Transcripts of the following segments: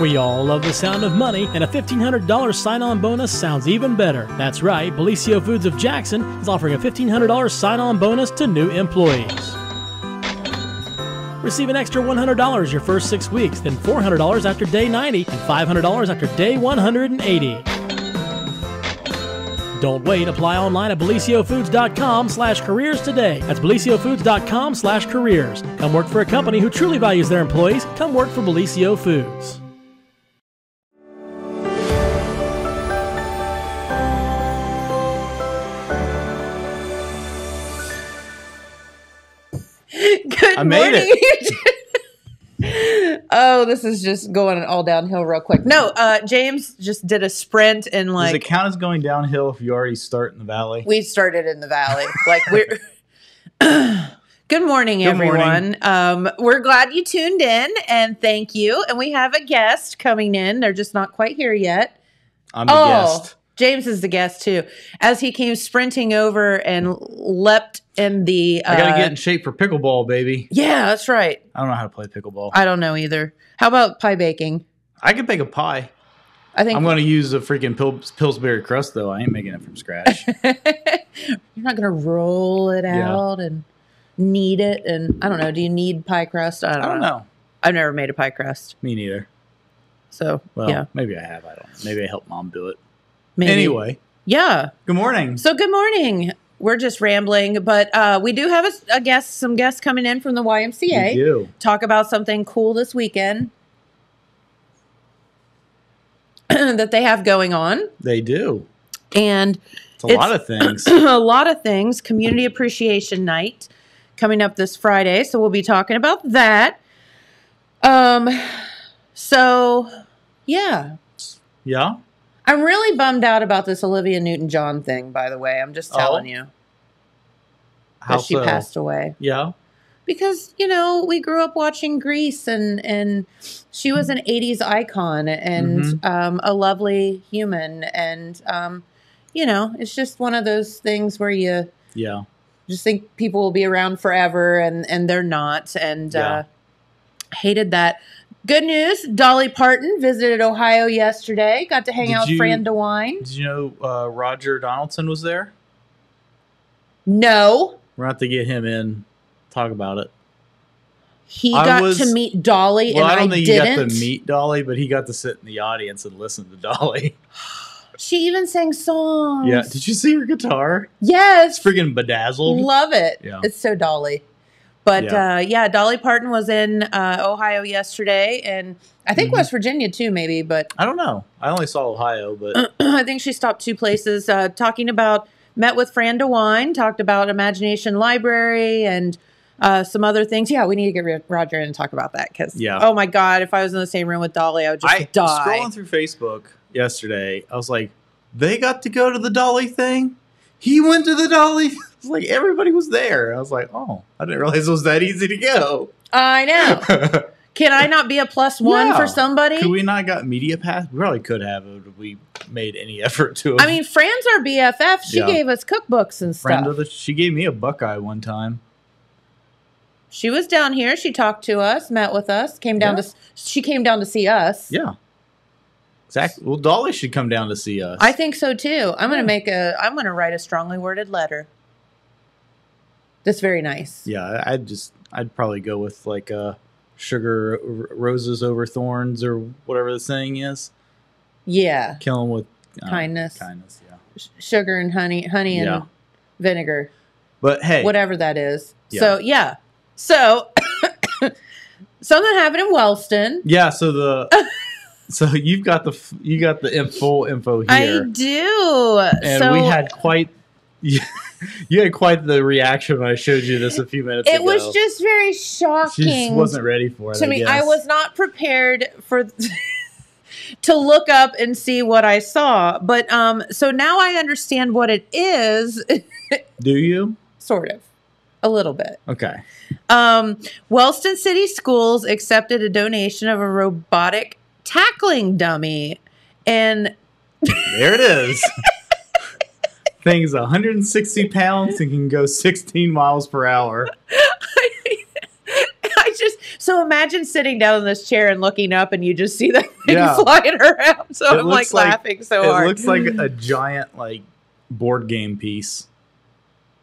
We all love the sound of money, and a $1,500 sign-on bonus sounds even better. That's right, Belisio Foods of Jackson is offering a $1,500 sign-on bonus to new employees. Receive an extra $100 your first 6 weeks, then $400 after day 90, and $500 after day 180. Don't wait. Apply online at belisiofoods.com/careers today. That's belisiofoods.com/careers. Come work for a company who truly values their employees. Come work for Belisio Foods. Good morning. I made it. Oh, this is just going all downhill real quick. No, James just did a sprint and like. Does it count as going downhill if you already start in the valley? We started in the valley. Like we're. Good morning, everyone. We're glad you tuned in and thank you. And we have a guest coming in. They're just not quite here yet. I'm the guest. James is the guest, too, as he came sprinting over and leapt in the... I got to get in shape for pickleball, baby. Yeah, that's right. I don't know how to play pickleball. I don't know either. How about pie baking? I could bake a pie. I'm going to use a freaking Pillsbury crust, though. I ain't making it from scratch. You're not going to roll it out and knead it? And I don't know. Do you need pie crust? I don't know. I've never made a pie crust. Me neither. So, well, yeah. Maybe I have. I don't know. Maybe I helped Mom do it. Maybe. Anyway. Yeah. Good morning. So good morning. We're just rambling, but we do have a guest, some guests coming in from the YMCA. We do. Talk about something cool this weekend that they have going on. They do. And it's a lot of things. A lot of things. Community Appreciation Night coming up this Friday. So we'll be talking about that. So, yeah. Yeah. I'm really bummed out about this Olivia Newton-John thing, by the way. I'm just telling you. How so? She passed away. Yeah. Because, you know, we grew up watching Grease, and she was an 80s icon and a lovely human. And, you know, it's just one of those things where you just think people will be around forever, and they're not. And hated that. Good news, Dolly Parton visited Ohio yesterday. Got to hang out with Fran DeWine. Did you know Roger Donaldson was there? No. We're going to have to get him in. Talk about it. He got to meet Dolly and I didn't. Well, I don't think he got to meet Dolly, but he got to sit in the audience and listen to Dolly. She even sang songs. Yeah. Did you see her guitar? Yes. It's freaking bedazzled. Love it. Yeah. It's so Dolly. But, yeah, Dolly Parton was in Ohio yesterday, and I think West Virginia, too, maybe. But I don't know. I only saw Ohio, but... I think she stopped two places, talking about... Met with Fran DeWine, talked about Imagination Library and some other things. Yeah, we need to get Roger in and talk about that, because, oh, my God, if I was in the same room with Dolly, I would just die. Scrolling through Facebook yesterday, I was like, they got to go to the Dolly thing? He went to the Dolly... Like everybody was there. I was like, oh, I didn't realize it was that easy to go. I know. Can I not be a plus one for somebody? Could we not got media pass? We probably could have if we made any effort to. I mean, Fran's our BFF. She gave us cookbooks and stuff. She gave me a Buckeye one time. She was down here. She talked to us, met with us, came down to. She came down to see us. Yeah. Exactly. Well, Dolly should come down to see us. I think so too. I'm gonna make a. I'm gonna write a strongly worded letter. That's very nice. Yeah, I'd probably go with like sugar roses over thorns or whatever the saying is. Yeah. Kill them with kindness. Kindness, yeah. Sugar and honey and vinegar. But hey, whatever that is. Yeah. So yeah. So something happened in Wellston. Yeah. So the so you got the full info here. I do. And so, we had quite. You had quite the reaction when I showed you this a few minutes ago. It was just very shocking. She just wasn't ready for it. To me, I was not prepared for to look up and see what I saw. But so now I understand what it is. Do you? Sort of. A little bit. Okay. Wellston City Schools accepted a donation of a robotic tackling dummy. And there it is. Thing is 160 pounds and can go 16 miles per hour. I just So imagine sitting down in this chair and looking up and you just see the thing flying around. So I'm like laughing so hard. It looks like a giant like board game piece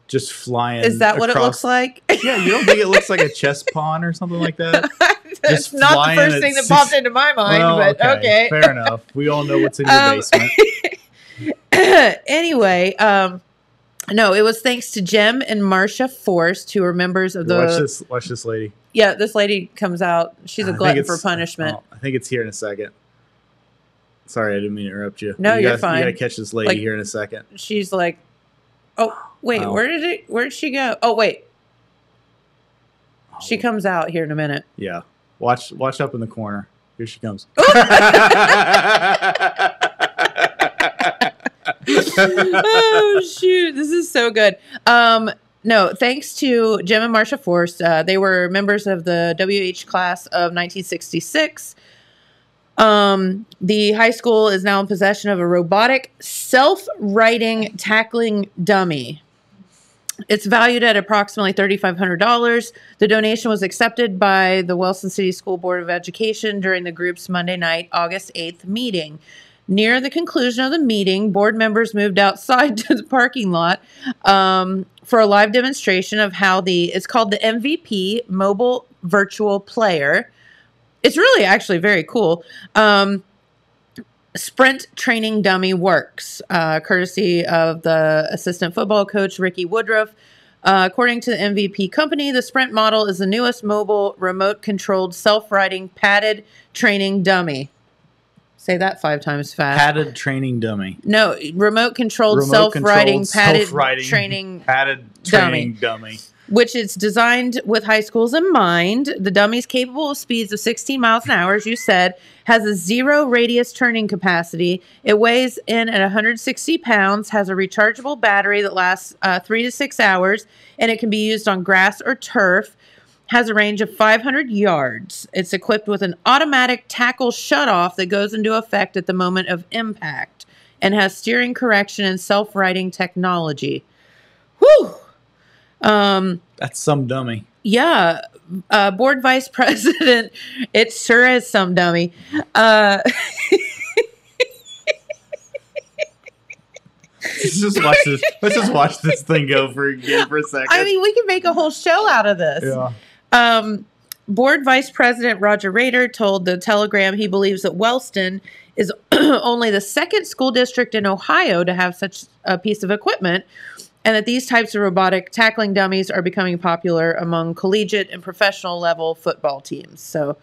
just flying. Is that what it looks like? Yeah, you don't think it looks like a chess pawn or something like that? That's not the first thing that popped into my mind, well, but okay. Fair enough. We all know what's in your basement. Anyway, no, it was thanks to Jim and Marcia Forst, who are members of the... Watch this lady. Yeah, this lady comes out. She's a glutton for punishment. I think it's here in a second. Sorry, I didn't mean to interrupt you. No, you're fine. You got to catch this lady here in a second. She's like, oh, wait, where did she go? Oh, wait. Oh. She comes out here in a minute. Yeah. Watch up in the corner. Here she comes. Oh, shoot. This is so good. No, thanks to Jim and Marcia Forst. They were members of the WH class of 1966. The high school is now in possession of a robotic self-writing tackling dummy. It's valued at approximately $3,500. The donation was accepted by the Wellston City School Board of Education during the group's Monday night, August 8th meeting. Near the conclusion of the meeting, board members moved outside to the parking lot for a live demonstration of how it's called the MVP Mobile Virtual Player. It's really actually very cool. Sprint training dummy works, courtesy of the assistant football coach, Ricky Woodruff. According to the MVP company, the Sprint model is the newest mobile remote-controlled self-riding padded training dummy. Say that 5 times fast. Padded training dummy. No, remote-controlled self-riding padded training dummy. Which is designed with high schools in mind. The dummy is capable of speeds of 16 miles an hour, as you said, has a 0 radius turning capacity. It weighs in at 160 pounds, has a rechargeable battery that lasts 3 to 6 hours, and it can be used on grass or turf. Has a range of 500 yards. It's equipped with an automatic tackle shutoff that goes into effect at the moment of impact and has steering correction and self-righting technology. Whew! That's some dummy. Yeah. Board vice president, it sure is some dummy. Let's just watch this thing go for a second. I mean, we can make a whole show out of this. Yeah. Board Vice President Roger Rader told the Telegram he believes that Wellston is only the second school district in Ohio to have such a piece of equipment, and that these types of robotic tackling dummies are becoming popular among collegiate and professional level football teams. So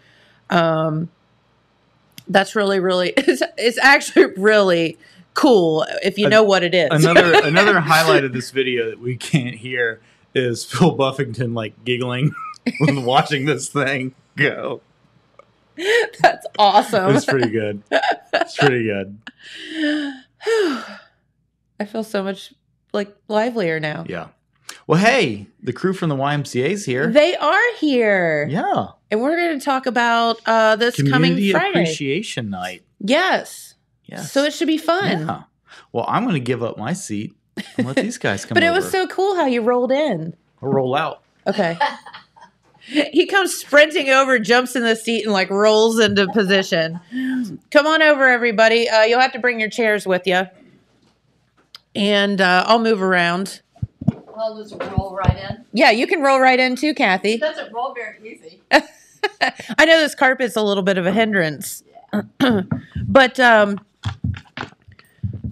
that's really, really, it's actually really cool if you know what it is. Another highlight of this video that we can't hear is Phil Buffington like giggling when watching this thing go. That's awesome. It's pretty good. It's pretty good. I feel so much like livelier now. Yeah. Well, hey, the crew from the YMCA's here. They are here. Yeah. And we're going to talk about this community coming Friday. Community Appreciation Night. Yes. Yes. So it should be fun. Yeah. Well, I'm going to give up my seat and let these guys come. But it was so cool how you rolled in. Or roll out. Okay. He comes sprinting over, jumps in the seat, and like rolls into position. Come on over, everybody. You'll have to bring your chairs with you, and I'll move around. I'll just roll right in. Yeah, you can roll right in too, Kathy. It doesn't roll very easy. I know this carpet's a little bit of a hindrance, yeah. But.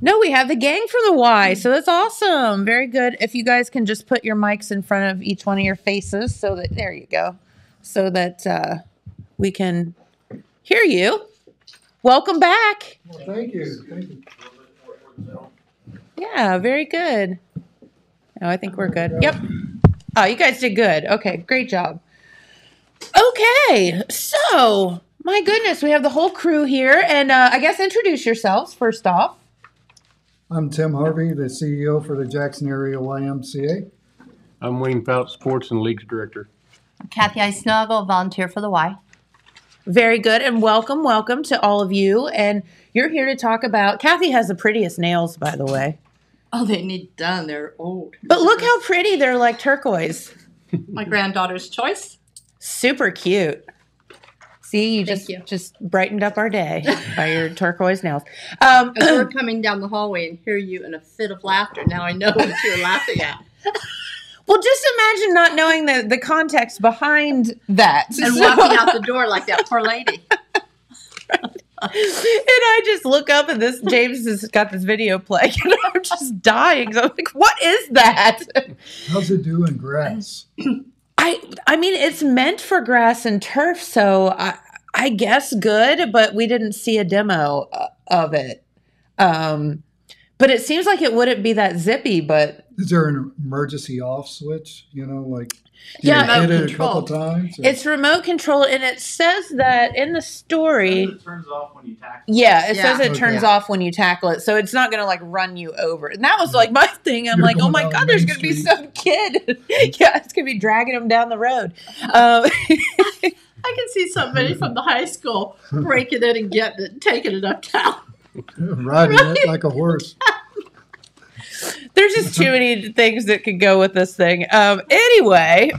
No, we have the gang from the Y, so that's awesome. Very good. If you guys can just put your mics in front of each one of your faces so that, there you go, so that we can hear you. Welcome back. Well, thank you. Thank you. Yeah, very good. Oh, I think we're good. Yep. Oh, you guys did good. Okay, great job. Okay, so my goodness, we have the whole crew here, and I guess introduce yourselves first off. I'm Tim Harvey, the CEO for the Jackson Area YMCA. I'm Wayne Fouts, Sports and Leagues Director. Kathy Eisnaugle, volunteer for the Y. Very good, and welcome, welcome to all of you. And you're here to talk about, Kathy has the prettiest nails, by the way. Oh, they need done. They're old. But look how pretty. They're like turquoise. My granddaughter's choice. Super cute. See, you just brightened up our day by your turquoise nails. As we're coming down the hallway and hear you in a fit of laughter. Now I know what you're laughing at. Well, just imagine not knowing the context behind that. And walking out the door like that poor lady. Right. And I just look up and this James has got this video playing and I'm just dying. So I'm like, what is that? How's it doing, grass? I mean, it's meant for grass and turf, so I guess good, but we didn't see a demo of it. But it seems like it wouldn't be that zippy, but... Is there an emergency off switch? You know, like... Yeah, remote control. It a couple times, it's remote control, and it says that in the story. It turns off when you tackle it. Yeah, it says it turns off when you tackle it, so it's not going to like run you over. And that was like my thing. I'm like, oh my god, there's going to be some kid. Yeah, it's going to be dragging him down the road. I can see somebody from the high school breaking it and getting it, taking it up town, riding it like a horse. There's just too many things that could go with this thing. Anyway,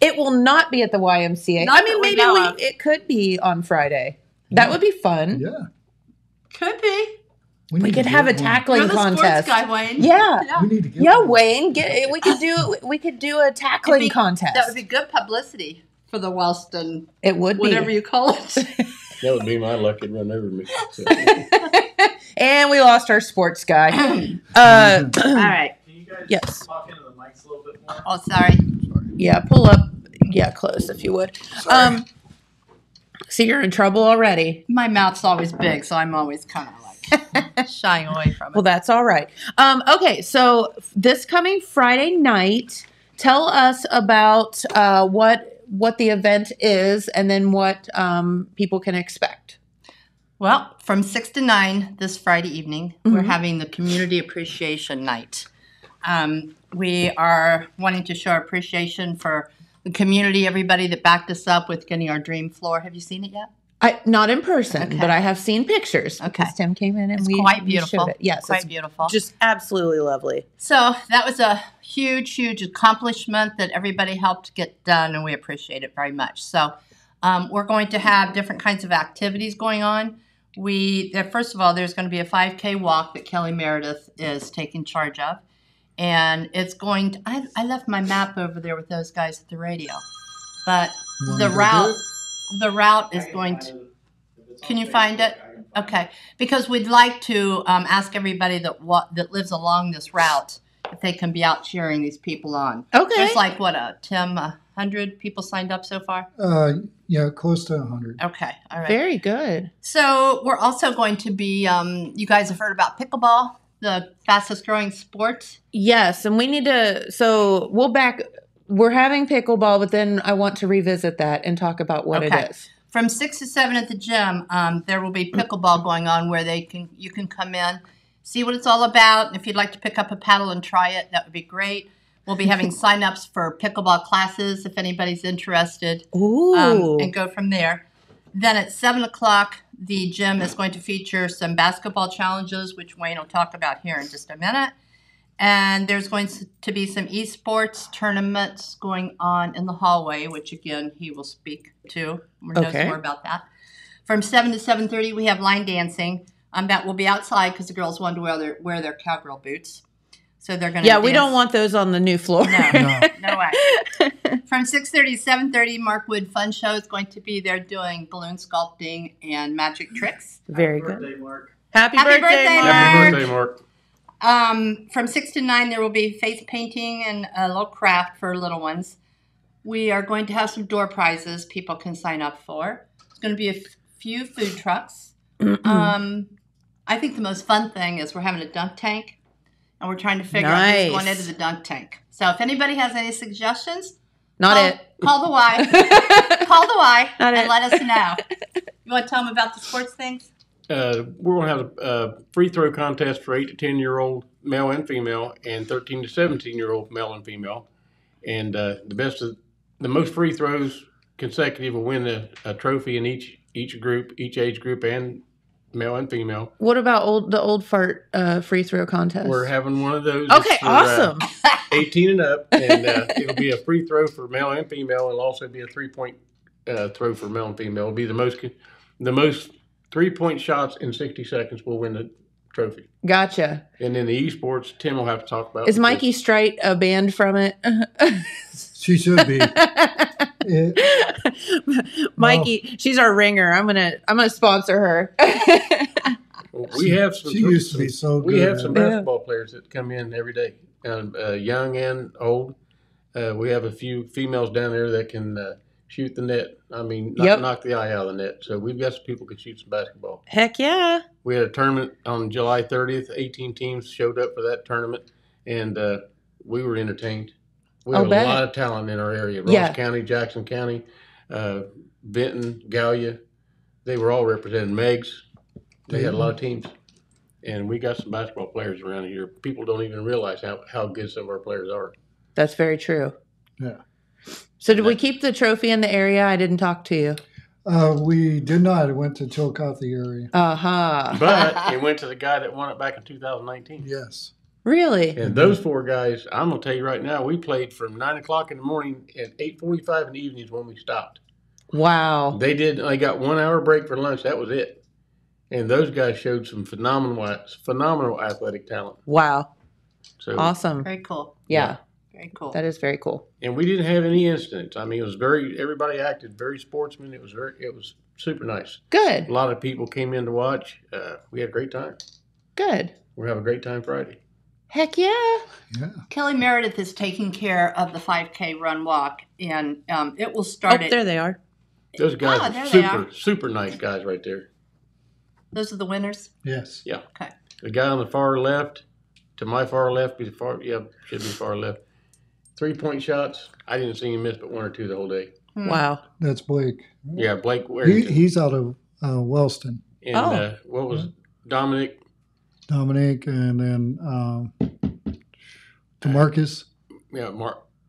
it will not be at the YMCA. Not I mean, maybe it could be on Friday. That would be fun. Yeah, could be. We could have a tackling contest. You're the sports guy, Wayne. Yeah. We need to get one. Wayne. We could do a tackling contest. That would be good publicity for the Wellston. It would be whatever you call it. That would be my luck. It'd run over me. So. And we lost our sports guy. All right. Can you guys talk into the mics a little bit more? Oh, sorry. Yeah, pull up. Yeah, close if you would. See, you're in trouble already. My mouth's always big, so I'm always kind of like shying away from it. Well, that's all right. Okay, so this coming Friday night, tell us about what the event is and then what people can expect. Well, from 6 to 9 this Friday evening, we're having the Community Appreciation Night. We are wanting to show our appreciation for the community, everybody that backed us up with getting our dream floor. Have you seen it yet? Not in person, but I have seen pictures. Okay. Because Tim came in and we showed it. Yes, quite beautiful. Just absolutely lovely. So that was a huge, huge accomplishment that everybody helped get done, and we appreciate it very much. So we're going to have different kinds of activities going on. First of all, there's going to be a 5K walk that Kelly Meredith is taking charge of. And it's going to, I left my map over there with those guys at the radio. But the route is going to, can you find it? Okay. Because we'd like to ask everybody that lives along this route if they can be out cheering these people on. Okay. There's like, Tim, 100 people signed up so far? Yeah, close to 100. Okay, all right. Very good. So we're also going to be, you guys have heard about pickleball, the fastest growing sport. Yes, and we need to, we're having pickleball, but then I want to revisit that and talk about what it is. From 6 to 7 at the gym, there will be pickleball going on where you can come in, see what it's all about. And if you'd like to pick up a paddle and try it, that would be great. We'll be having sign-ups for pickleball classes if anybody's interested. Ooh. And go from there. Then at 7 o'clock, the gym is going to feature some basketball challenges, which Wayne will talk about here in just a minute. And there's going to be some esports tournaments going on in the hallway, which, again, he will speak to. We'll know more about that. From 7 to 7:30, we have line dancing. That will be outside because the girls want to wear their cowgirl boots. So they're going to dance. We don't want those on the new floor. No way. From 6:30 to 7:30, Mark Wood Fun Show is going to be there doing balloon sculpting and magic tricks. Very good. Happy birthday, Mark. Happy birthday, Mark. From 6 to 9, there will be face painting and a little craft for little ones. We are going to have some door prizes people can sign up for. It's going to be a few food trucks. I think the most fun thing is we're having a dunk tank. And we're trying to figure out who's going into the dunk tank. So if anybody has any suggestions, call the Y. Call the Y and let us know. You want to tell them about the sports things? We're going to have a free throw contest for 8 to 10-year-old male and female and 13 to 17-year-old male and female. And the most free throws consecutive will win a trophy in each age group and male and female. What about the old fart free throw contest? We're having one of those. Okay, awesome. 18 and up, and it'll be a free throw for male and female. It'll also be a three-point throw for male and female. It'll be the most three-point shots in 60 seconds will win the trophy. Gotcha. And then the esports, Tim will have to talk about. Is Mikey Strait banned from it? She should be. Mikey, well, she's our ringer. I'm gonna sponsor her. We have some. She used to be so good. We have some basketball players that come in every day, young and old. We have a few females down there that can shoot the net. I mean, knock the eye out of the net. So we've got some people who can shoot some basketball. Heck yeah! We had a tournament on July 30th. 18 teams showed up for that tournament, and we were entertained. We have a lot of talent in our area. Ross County, Jackson County, Benton, Gallia. They were all represented. Meigs. They had a lot of teams. And we got some basketball players around here. People don't even realize how good some of our players are. That's very true. Yeah. So did we keep the trophy in the area? I didn't talk to you. We did not. It went to Chillicothe area. Uh-huh. But it went to the guy that won it back in 2019. Yes. Really? And those four guys, I'm going to tell you right now, we played from 9 o'clock in the morning and 8:45 in the evening is when we stopped. Wow. They got 1 hour break for lunch. That was it. And those guys showed some phenomenal athletic talent. Wow. So, awesome. Very cool. Yeah. Very cool. That is very cool. And we didn't have any incidents. I mean, it was everybody acted very sportsman. It was super nice. Good. A lot of people came in to watch. We had a great time. Good. We'll have a great time Friday. Heck yeah. Yeah. Kelly Meredith is taking care of the 5K run walk, and it will start there they are. Those guys are super nice guys right there. Those are the winners? Yes. Yeah. Okay. The guy on the far left, to my far left, should be far left. Three-point shots. I didn't see him miss but one or two the whole day. Mm. Wow. That's Blake. Yeah, Blake. He's out of Wellston. And what was Dominic? Dominic, and then DeMarcus. Yeah,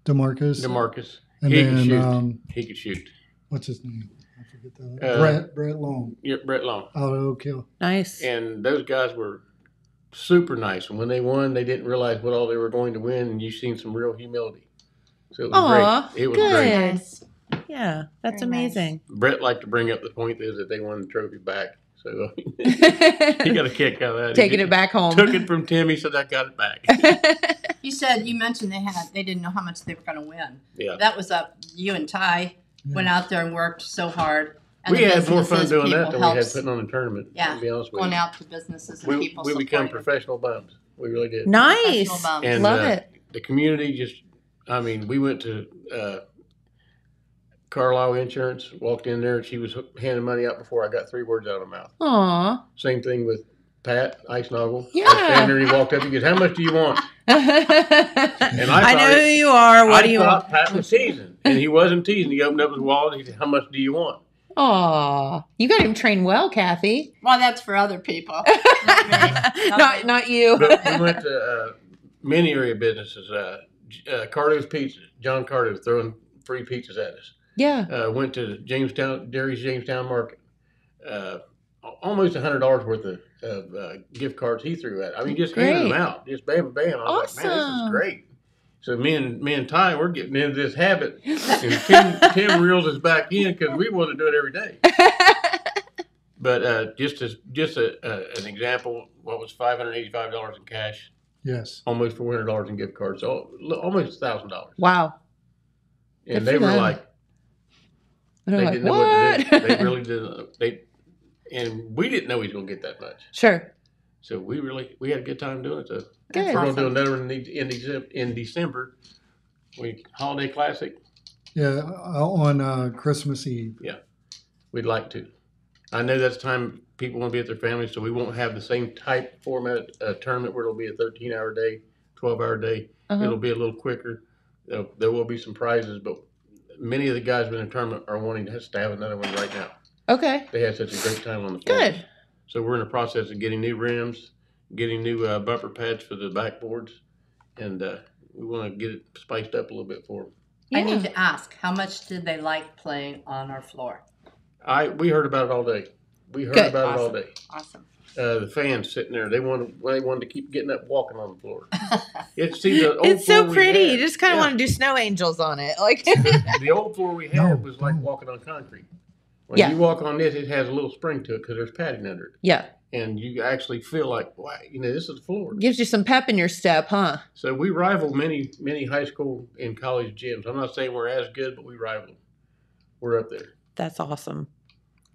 DeMarcus. DeMarcus. And he could shoot. He could shoot. What's his name? I forget that. Brett Long. Yeah, Brett Long. Out of Oak Hill. Nice. And those guys were super nice. And when they won, they didn't realize what all they were going to win, and you've seen some real humility. So it was great. It was great. Nice. Yeah, that's amazing. Nice. Brett liked to bring up the point is that they won the trophy back. So he got a kick out of that. Taking it back home. Took it from Timmy, so I got it back. You mentioned they didn't know how much they were going to win. Yeah, that was up. You and Ty went out there and worked so hard. And we had more fun doing that than we had putting on a tournament. Yeah, to be honest with you. Going out to businesses and people. We become professional bums. We really did. Nice, bums. And, love it. The community just—I mean, we went to Carlisle Insurance, walked in there, and she was handing money out before I got three words out of my mouth. Aw. Same thing with Pat Eisnaugle. Yeah. He walked up and goes, "How much do you want?" And I know who you are. What do you want? Pat was teasing, and he wasn't teasing. He opened up his wallet and he said, "How much do you want?" Aw. You got him trained well, Kathy. Well, that's for other people. not you. But we went to many area businesses. Cardo's Pizza. John Cardo was throwing free pizzas at us. Yeah. Went to Jamestown Market. Almost $100 worth of gift cards he threw at. I mean, just handing them out. Just bam, bam. I was like, man, this is great. So me and Ty, we're getting into this habit. And Tim reels us back in because we want to do it every day. But just an example, what was $585 in cash? Yes. Almost $400 in gift cards. So almost $1,000. Wow. And they were like, didn't know what to do. They really didn't. And we didn't know he was going to get that much. Sure. So we had a good time doing it. So we're going to do another one in December. Holiday Classic. Yeah, on Christmas Eve. Yeah, we'd like to. I know that's time people want to be with their families, so we won't have the same type format tournament where it'll be a 13-hour day, 12-hour day. Uh-huh. It'll be a little quicker. There will be some prizes, but many of the guys in the tournament are wanting us to have another one right now. Okay. They had such a great time on the floor. Good. So we're in the process of getting new rims, getting new bumper pads for the backboards, and we want to get it spiced up a little bit for them. Yeah. I need to ask, how much did they like playing on our floor? We heard about it all day. We heard about it all day. Awesome. The fans sitting there, they wanted to keep getting up, walking on the floor. It's so pretty. You just kind of want to do snow angels on it. Like the old floor we had was like walking on concrete. When you walk on this, it has a little spring to it because there's padding under it. Yeah. And you actually feel like, wow, you know, this is the floor. Gives you some pep in your step, huh? So we rival many, many high school and college gyms. I'm not saying we're as good, but we rival them. We're up there. That's awesome.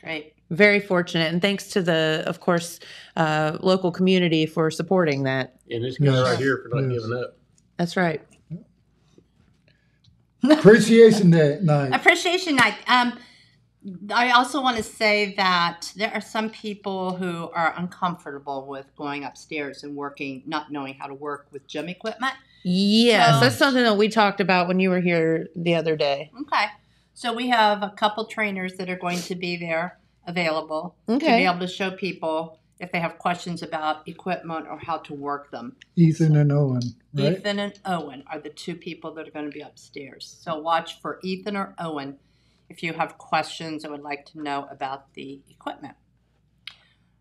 Great. Very fortunate, and thanks to the, of course, local community for supporting that. And this guy right here for not giving up. That's right. Appreciation Day night. Appreciation night. I also want to say that there are some people who are uncomfortable with going upstairs and working, not knowing how to work with gym equipment. Yes, that's something that we talked about when you were here the other day. Okay, so we have a couple trainers that are going to be there. Available to be able to show people if they have questions about equipment or how to work them. Ethan and Owen, right? Ethan and Owen are the two people that are going to be upstairs. So watch for Ethan or Owen if you have questions and would like to know about the equipment.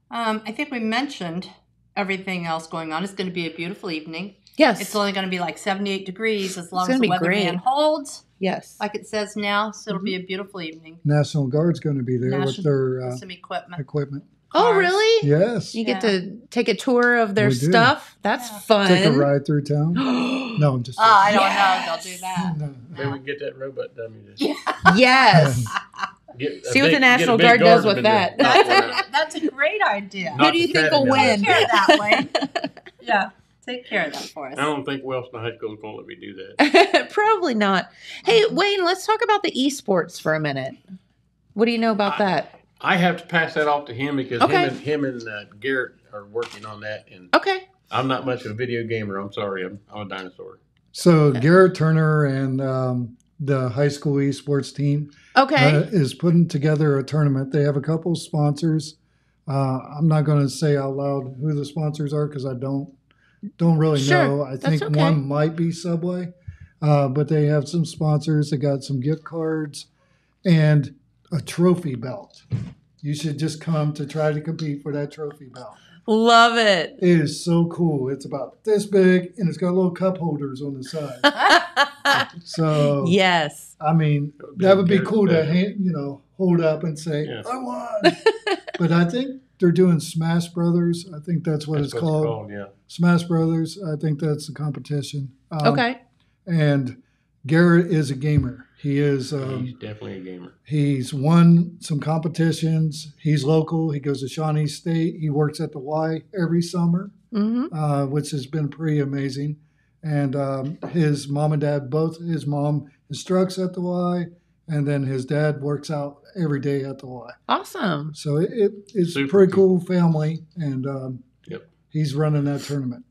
I think we mentioned everything else going on. It's going to be a beautiful evening. Yes. It's only going to be like 78 degrees as long as the weatherman holds. Yes. Like it says now, so it'll be a beautiful evening. National Guard's going to be there with their some equipment. Oh, really? Yes. You get to take a tour of their stuff? That's fun. Take a ride through town? No, I'm just kidding. Oh, I don't know if they'll do that. No. Maybe we can get that robot dummy. Yes. See what the National Guard does with that. That's a great idea. Who do you think will win? That way. Yeah. Take care of that for us. I don't think Wellston High School is going to let me do that. Probably not. Hey, Wayne, let's talk about the esports for a minute. What do you know about that? I have to pass that off to him because him and Garrett are working on that. And I'm not much of a video gamer. I'm sorry. I'm a dinosaur. So Garrett Turner and the high school esports team is putting together a tournament. They have a couple sponsors. I'm not going to say out loud who the sponsors are because I don't really know. I think one might be Subway, but they have some sponsors. They got some gift cards and a trophy belt. You should just come to try to compete for that trophy belt. Love it. It is so cool. It's about this big, and it's got little cup holders on the side. So yes, I mean, that would be cool to hold up and say, I won. But I think they're doing Smash Brothers. I think that's what it's called. Smash Brothers. I think that's the competition. And Garrett is a gamer. He is. He's definitely a gamer. He's won some competitions. He's local. He goes to Shawnee State. He works at the Y every summer, which has been pretty amazing. And his mom and dad, both his mom instructs at the Y, and then his dad works out every day at the Y. Awesome. So it's super pretty cool family, and he's running that tournament.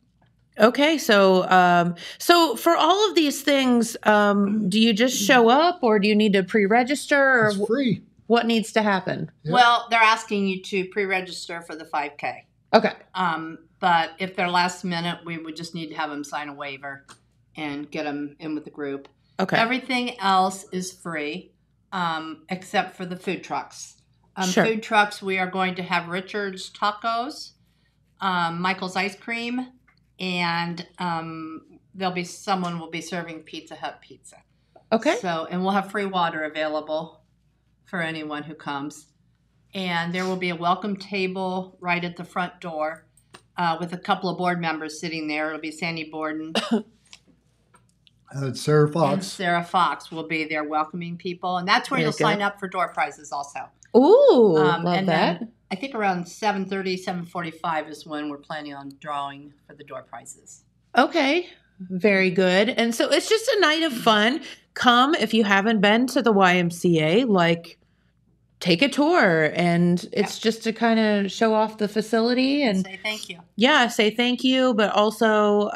Okay, so for all of these things, do you just show up, or do you need to pre-register? Or it's free. What needs to happen? Yeah. Well, they're asking you to pre-register for the 5K. Okay. But if they're last minute, we would just need to have them sign a waiver and get them in with the group. Okay. Everything else is free, except for the food trucks. Food trucks, we are going to have Richard's Tacos, Michael's Ice Cream, and someone will be serving Pizza Hut pizza. Okay. So, and we'll have free water available for anyone who comes. And there will be a welcome table right at the front door with a couple of board members sitting there. It'll be Sandy Borden. Sarah Fox. And Sarah Fox will be there welcoming people. And that's where you'll sign up for door prizes also. Ooh, love that. Then I think around 7:30, 7:45 is when we're planning on drawing for the door prizes. Okay, very good. And so it's just a night of fun. Come if you haven't been to the YMCA, take a tour, and it's just to kind of show off the facility and say thank you. Yeah, say thank you, but also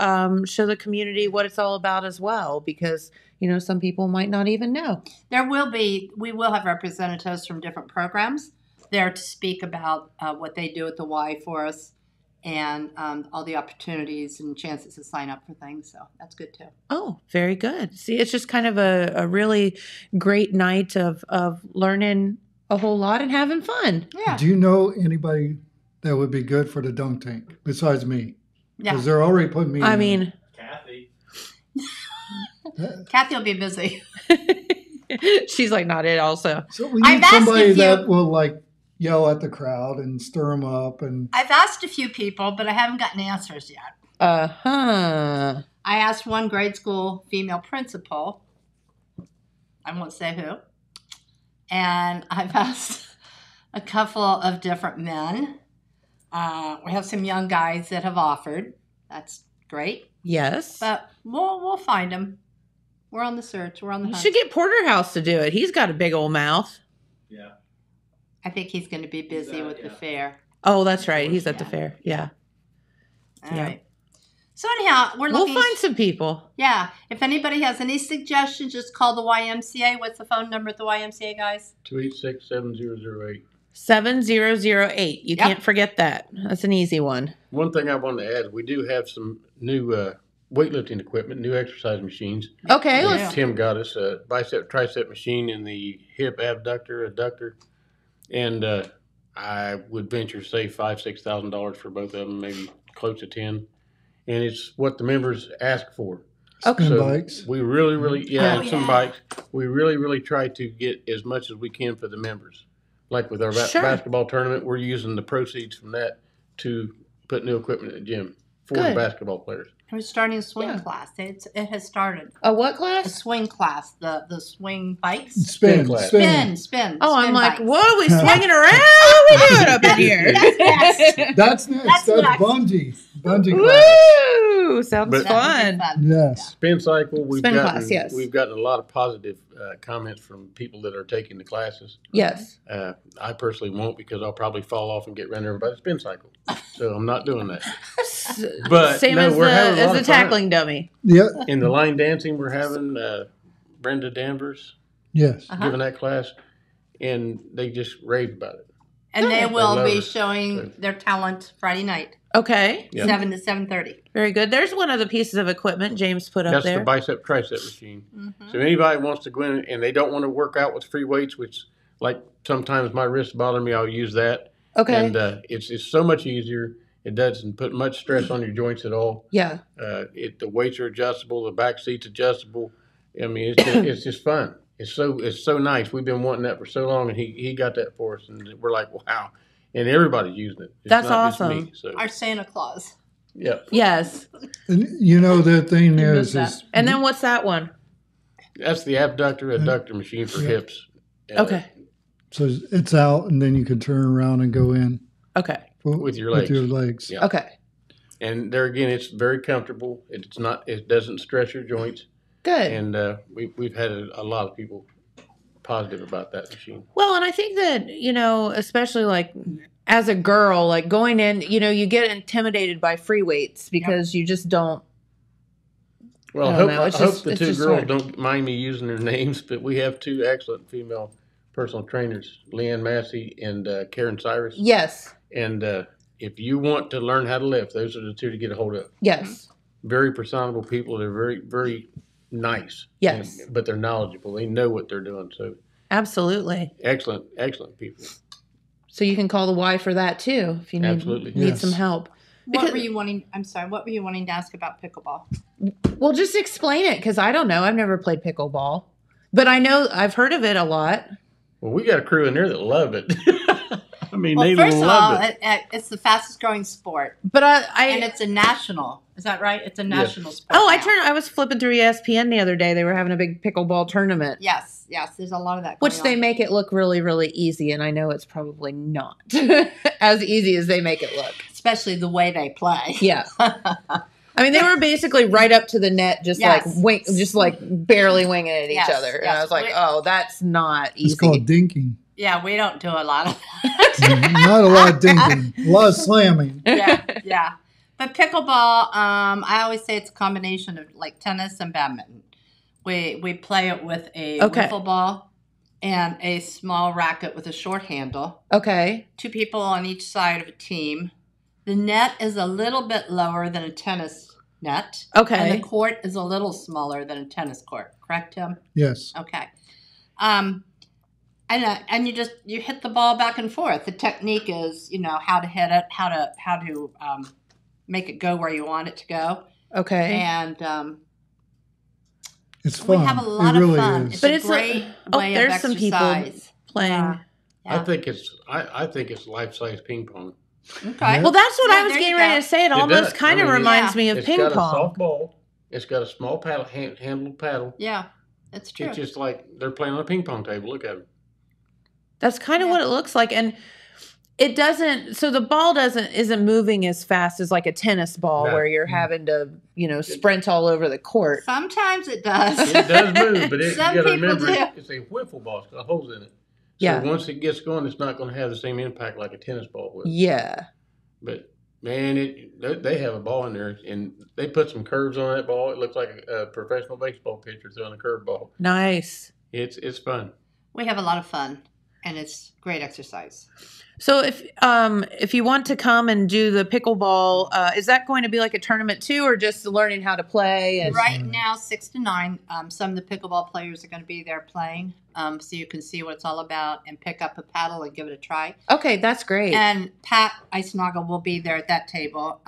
show the community what it's all about as well, because some people might not even know. We will have representatives from different programs there to speak about what they do at the Y for us, and all the opportunities and chances to sign up for things. So that's good too. Oh, very good. See, it's just kind of a really great night of learning a whole lot and having fun. Yeah. Do you know anybody that would be good for the dunk tank besides me? Yeah. Because they're already putting me in. Kathy. Kathy will be busy. She's like, not it also. So we need somebody that will like yell at the crowd and stir them up. And I've asked a few people, but I haven't gotten answers yet. Uh-huh. I asked one grade school female principal. I won't say who. And I've asked a couple of different men. We have some young guys that have offered. That's great. Yes. But we'll find them. We're on the search. We're on the hunt. You should get Porterhouse to do it. He's got a big old mouth. Yeah. I think he's going to be busy with the fair. Oh, that's right. He's at the fair. Yeah. All right. So anyhow, we'll find some people. Yeah. If anybody has any suggestions, just call the YMCA. What's the phone number at the YMCA, guys? 286-7008. 7008. You can't forget that. That's an easy one. One thing I wanted to add is we do have some new weightlifting equipment, new exercise machines. Okay. Tim got us a bicep, tricep machine in the hip abductor, adductor. And I would venture to say $5,000, $6,000 for both of them, maybe close to 10. And it's what the members ask for. Okay. So bikes. We really, bikes. We really try to get as much as we can for the members. Like with our basketball tournament, we're using the proceeds from that to put new equipment at the gym for the basketball players. We're starting a swing class. It has started. A what class? A swing class. The swing bikes. Spin class. Oh, I'm like, whoa, are we swinging around? What are we doing up in here? That's next. That's bungee. Bungee class. Woo! Sounds fun. Yes. Spin cycle. We've gotten a lot of positive comments from people that are taking the classes. Yes. I personally won't because I'll probably fall off and get run over by the spin cycle. So I'm not doing that. But Same as the tackling dummy. Yep. In the line dancing, we're having Brenda Danvers. Yes. Giving that class, and they just raved about it. And they will be showing their talent Friday night. Okay. Yep. 7 to 7:30. Very good. There's one of the pieces of equipment James put up there. That's the bicep tricep machine. Mm-hmm. So anybody wants to go in and they don't want to work out with free weights, which like sometimes my wrists bother me, I'll use that. Okay. And it's so much easier. It doesn't put much stress on your joints at all. Yeah. The weights are adjustable. The back seat's adjustable. I mean, it's just fun. It's so nice. We've been wanting that for so long, and he got that for us, and we're like, wow. And everybody's using it. That's awesome. Just me, so. Our Santa Claus. Yeah. Yes. And you know the thing there is and then what's that one? That's the abductor adductor machine for hips. Okay. So it's out, and then you can turn around and go in. Okay. With your legs. Yeah. Okay. And there again, it's very comfortable. It's not. It doesn't stress your joints. Good. And we've had a lot of people positive about that machine. Well, and I think that, you know, especially like as a girl, like going in, you know, you get intimidated by free weights because you just don't. Well, I hope the two girls don't mind me using their names, but we have two excellent female personal trainers, Leanne Massey and Karen Cyrus. Yes. And if you want to learn how to lift, those are the two to get a hold of. Yes. Very personable people. They're very, very nice. Yes. But they're knowledgeable. They know what they're doing. So absolutely. Excellent, excellent people. So you can call the Y for that too if you need some help. What were you wanting to ask about pickleball? Well, just explain it because I don't know. I've never played pickleball. But I know I've heard of it a lot. Well, we got a crew in there that love it. I mean, it's the fastest growing sport. But and it's a national. Is that right? It's a national sport. Oh, now. I was flipping through ESPN the other day. They were having a big pickleball tournament. Yes, yes. There's a lot of that. Which they make it look really, really easy, and I know it's probably not as easy as they make it look. Especially the way they play. Yeah. I mean, they were basically right up to the net, just barely winging at each other, and I was like, "Oh, that's not easy." It's called dinking. Yeah, we don't do a lot of that. Not a lot of dinking. A lot of slamming. Yeah, yeah. But pickleball, I always say it's a combination of like tennis and badminton. We play it with a wiffle ball and a small racket with a short handle. Okay. Two people on each side of a team. The net is a little bit lower than a tennis net. Okay. And the court is a little smaller than a tennis court. Correct, Tim? Yes. Okay. And you hit the ball back and forth. The technique is, how to hit it, how to make it go where you want it to go. Okay. And it's fun. We have a lot of fun. Is. It's but a it's great a, way oh, there's of some people playing. Yeah. I think it's life-size ping pong. Okay. Yeah. Well, that's what I was getting ready to say. It almost kind of reminds me of ping pong. It's got a soft ball. It's got a small paddle, handled paddle. Yeah, that's true. It's just like they're playing on a ping pong table. Look at them. That's kind of what it looks like. And it doesn't, so the ball isn't moving as fast as like a tennis ball where you're having to, sprint all over the court. Sometimes it does. It does move, but you got to remember it's a wiffle ball. It's got holes in it. So once it gets going, it's not going to have the same impact like a tennis ball would. Yeah. But, man, they have a ball in there, and they put some curves on that ball. It looks like a professional baseball pitcher throwing a curve ball. Nice. It's fun. We have a lot of fun, and it's great exercise. So if you want to come and do the pickleball, is that going to be like a tournament too, or just learning how to play? And right now, 6 to 9, some of the pickleball players are going to be there playing, so you can see what it's all about and pick up a paddle and give it a try. Okay, that's great. And Pat Eisnaugle will be there at that table,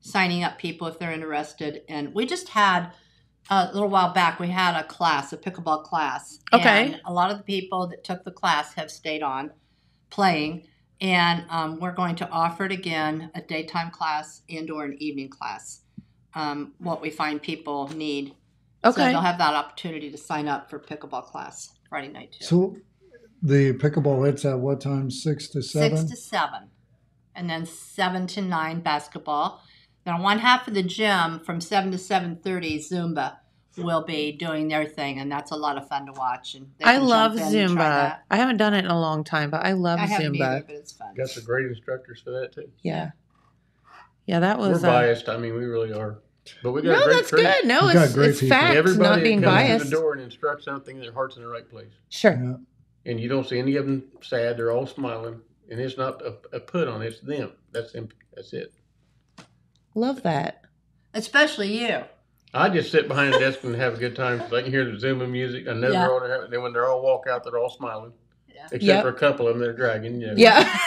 signing up people if they're interested. And we just had, a little while back, we had a class, a pickleball class. Okay. And a lot of the people that took the class have stayed on playing. And we're going to offer it again, a daytime class and or an evening class, what we find people need. Okay. So they'll have that opportunity to sign up for pickleball class Friday night too. So the pickleball, it's at what time, 6 to 7? 6 to 7. And then 7 to 9 basketball. Now, one half of the gym from 7 to 7:30, Zumba will be doing their thing, and that's a lot of fun to watch. And I love Zumba. I haven't done it in a long time, but I love Zumba. I haven't either, but it's fun. Got some great instructors for that too. Yeah, yeah, that was. We're biased. I mean, we really are. But we got no. Great that's crew. Good. No, it's fact. Everybody not being biased. To the door and instructs something. Their heart's in the right place. Sure. Yeah. And you don't see any of them sad. They're all smiling, and it's not a put on. It's them. That's them. That's it. Love that. Especially you. I just sit behind a desk and have a good time because I can hear the Zumba music. I know they're all there. Then when they all walk out, they're all smiling. Yeah. Except for a couple of them, they're dragging. Yeah.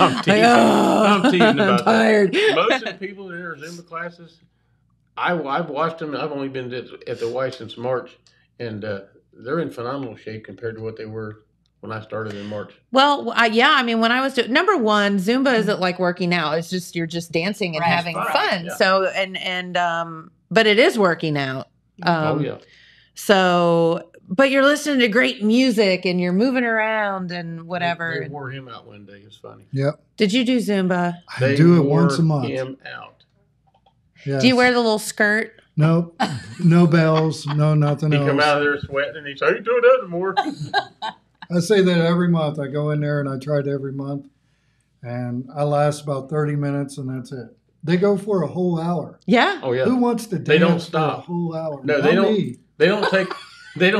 I'm teasing. I'm teasing about I'm tired. That. Most of the people that are in Zumba classes, I've watched them. I've only been at the Y since March, and they're in phenomenal shape compared to what they were when I started in March. Well, I mean, when I was number one, Zumba isn't like working out. It's just you're just dancing and having fun. Yeah. So but it is working out. So, but you're listening to great music and you're moving around and whatever. They wore him out one day. It's funny. Yep. Did you do Zumba? I do it once a month. Him out. Yes. Do you wear the little skirt? Nope. No bells. No nothing else. He come out of there sweating and he's like, "I ain't doing that anymore." I say that every month. I go in there and I try it every month, and I last about 30 minutes, and that's it. They go for a whole hour. Yeah. Oh yeah. Who wants to dance? They don't stop for a whole hour. No, they don't. Me. They don't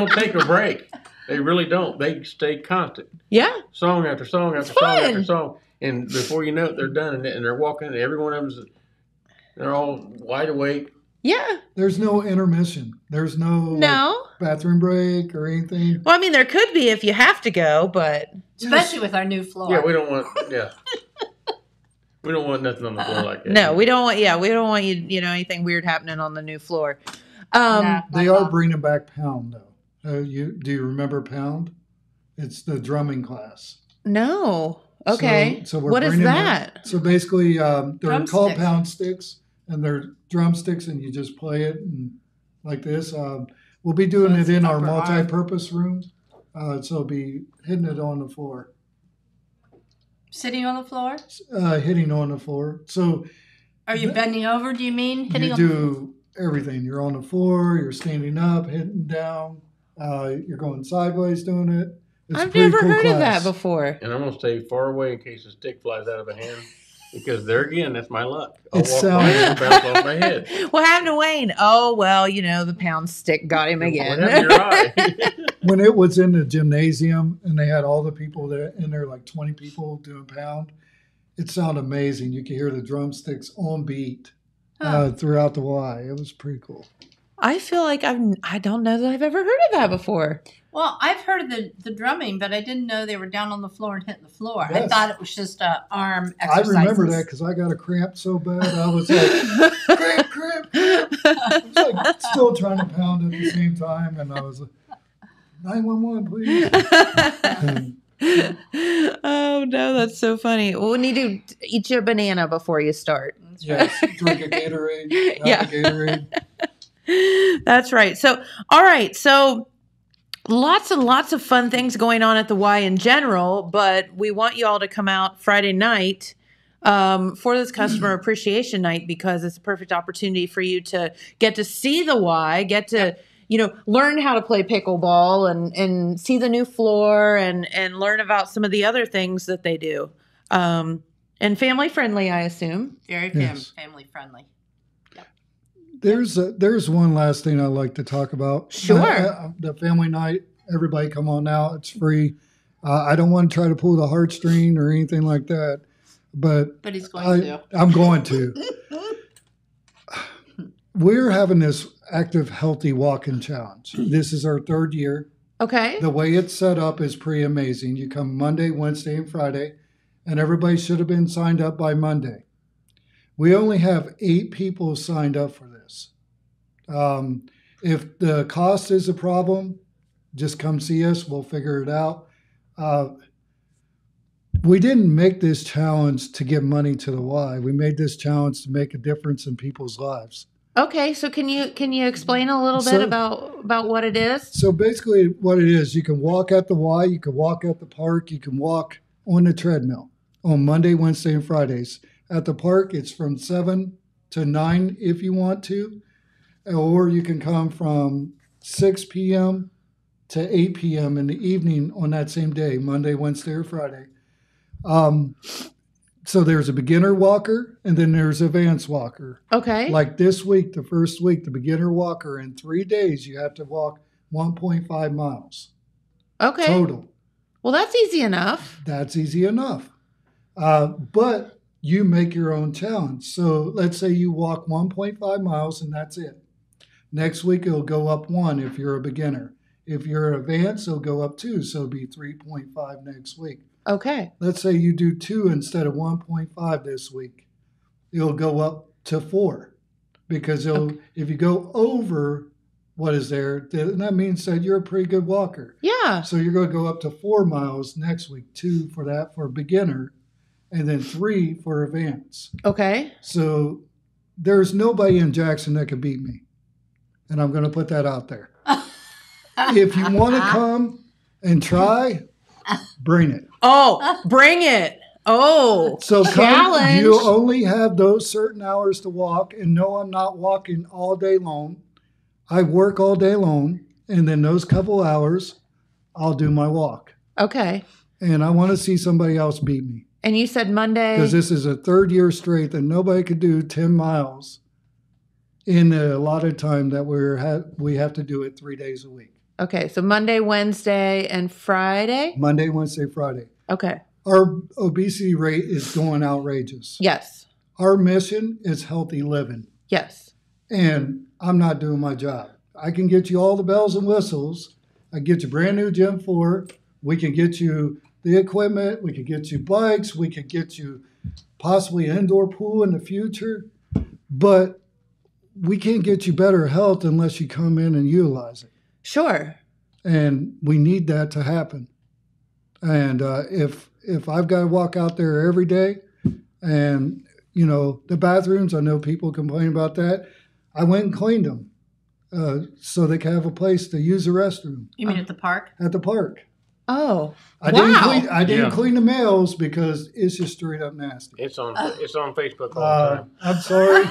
take a break. They really don't. They stay constant. Yeah. Song after song after song after song, and before you know it, they're done, and they're walking. And every one of them's, they're all wide awake. Yeah. There's no intermission. There's no bathroom break or anything. Well, I mean, there could be if you have to go, but especially with our new floor. Yeah, we don't want. Yeah. We don't want nothing on the floor like that. No, we don't want. Yeah, we don't want anything weird happening on the new floor. They are bringing back Pound though. Do you remember Pound? It's the drumming class. No. Okay. So what is that? So basically, they're called pound sticks. And they're drumsticks, and you just play it and like this. We'll be doing it in our multi-purpose room, so it'll be hitting it on the floor. Sitting on the floor? Hitting on the floor. So, are you bending over, do you mean? Hitting you do everything. You're on the floor, you're standing up, hitting down, you're going sideways doing it. It's I've never cool heard class. Of that before. And I'm going to stay far away in case a stick flies out of a hand. Because there again, that's my luck. I'll walk by and bounce off my head. What happened to Wayne? Oh, well, the pound stick got him again. What happened to your eye? When it was in the gymnasium and they had all the people there in there, like 20 people doing pound, it sounded amazing. You could hear the drumsticks on beat throughout the Y. It was pretty cool. I feel like I don't know that I've ever heard of that before. Well, I've heard of the drumming, but I didn't know they were down on the floor and hitting the floor. Yes. I thought it was just arm exercises. I remember that because I got a cramp so bad. I was like, cramp. I was like still trying to pound at the same time. And I was like, 911, please. And, oh, no, that's so funny. Well, we need to eat your banana before you start. Yes, drink a Gatorade. Yeah. Gatorade. That's right. So, all right. So, lots and lots of fun things going on at the Y in general, but we want you all to come out Friday night for this Customer Appreciation Night, because it's a perfect opportunity for you to get to see the Y, get to, you know, learn how to play pickleball and see the new floor and learn about some of the other things that they do. And family friendly, I assume. Very family friendly. There's one last thing I'd like to talk about. Sure. The family night, everybody come on out. It's free. I don't want to try to pull the heartstring or anything like that. But he's going to. I'm going to. We're having this active, healthy walking challenge. This is our third year. Okay. The way it's set up is pretty amazing. You come Monday, Wednesday, and Friday, and everybody should have been signed up by Monday. We only have 8 people signed up for this. If the cost is a problem, just come see us. We'll figure it out. We didn't make this challenge to give money to the Y. We made this challenge to make a difference in people's lives. Okay, so can you explain a little bit about what it is? So basically what it is, you can walk at the Y, you can walk at the park, you can walk on the treadmill on Monday, Wednesday, and Fridays. At the park, it's from 7 to 9 if you want to, or you can come from 6 p.m. to 8 p.m. in the evening on that same day, Monday, Wednesday, or Friday. So there's a beginner walker, and then there's advanced walker. Okay. Like this week, the first week, the beginner walker, in 3 days, you have to walk 1.5 miles. Okay. Total. Well, that's easy enough. That's easy enough. But you make your own challenge. So let's say you walk 1.5 miles and that's it. Next week, it'll go up 1 if you're a beginner. If you're advanced, it'll go up 2, so it'll be 3.5 next week. Okay. Let's say you do 2 instead of 1.5 this week. It'll go up to 4 because if you go over what is there, then that means that you're a pretty good walker. Yeah. So you're going to go up to 4 miles next week, 2 for that for a beginner, and then 3 for advance. Okay. So there's nobody in Jackson that could beat me. And I'm going to put that out there. If you want to come and try, bring it. Oh, bring it. Oh, so challenge. You only have those certain hours to walk. And no, I'm not walking all day long. I work all day long. And then those couple hours, I'll do my walk. Okay. And I want to see somebody else beat me. And you said Monday. Because this is a third year straight that nobody could do 10 miles in a lot of time that we have to do it 3 days a week. Okay. So Monday, Wednesday, and Friday? Monday, Wednesday, Friday. Okay. Our obesity rate is going outrageous. Yes. Our mission is healthy living. Yes. And I'm not doing my job. I can get you all the bells and whistles. I can get you brand new Gym 4. We can get you the equipment, we could get you bikes, we could get you possibly an indoor pool in the future, but we can't get you better health unless you come in and utilize it. Sure. And we need that to happen. And if I've got to walk out there every day and, you know, the bathrooms, I know people complain about that. I went and cleaned them so they could have a place to use the restroom. You mean at the park? At the park. Oh, I didn't clean the mails because it's just straight up nasty. It's on Facebook all the time. I'm sorry.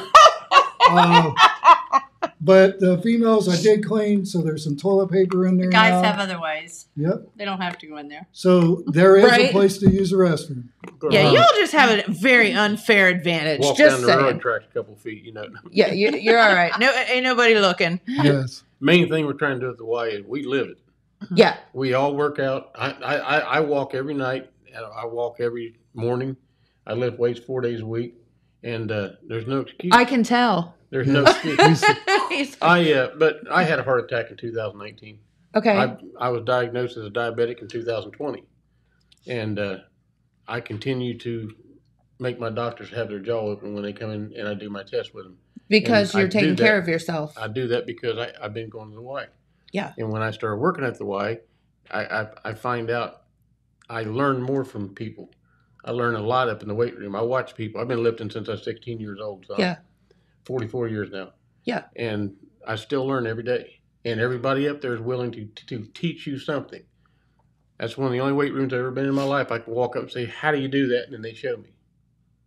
But the females I did clean, so there's some toilet paper in there. The guys have other ways. Yep. They don't have to go in there. So there is a place to use the restroom. Yeah, y'all just have a very unfair advantage. Walk just down the road track a couple feet, you know. Yeah, you're all right. No, ain't nobody looking. Yes. Main thing we're trying to do at the Y is we live it. Yeah. We all work out. I walk every night. I walk every morning. I lift weights 4 days a week. and there's no excuse. I can tell. There's no excuse. But I had a heart attack in 2018. Okay. I was diagnosed as a diabetic in 2020, and I continue to make my doctors have their jaw open when they come in and I do my test with them. Because you're taking care of yourself. I do that because I've been going to the Y. Yeah. And when I started working at the Y, I find out I learn more from people. I learn a lot up in the weight room. I watch people. I've been lifting since I was 16 years old. So yeah. I'm 44 years now. Yeah. And I still learn every day. And everybody up there is willing to teach you something. That's one of the only weight rooms I've ever been in my life. I can walk up and say, how do you do that? And then they show me.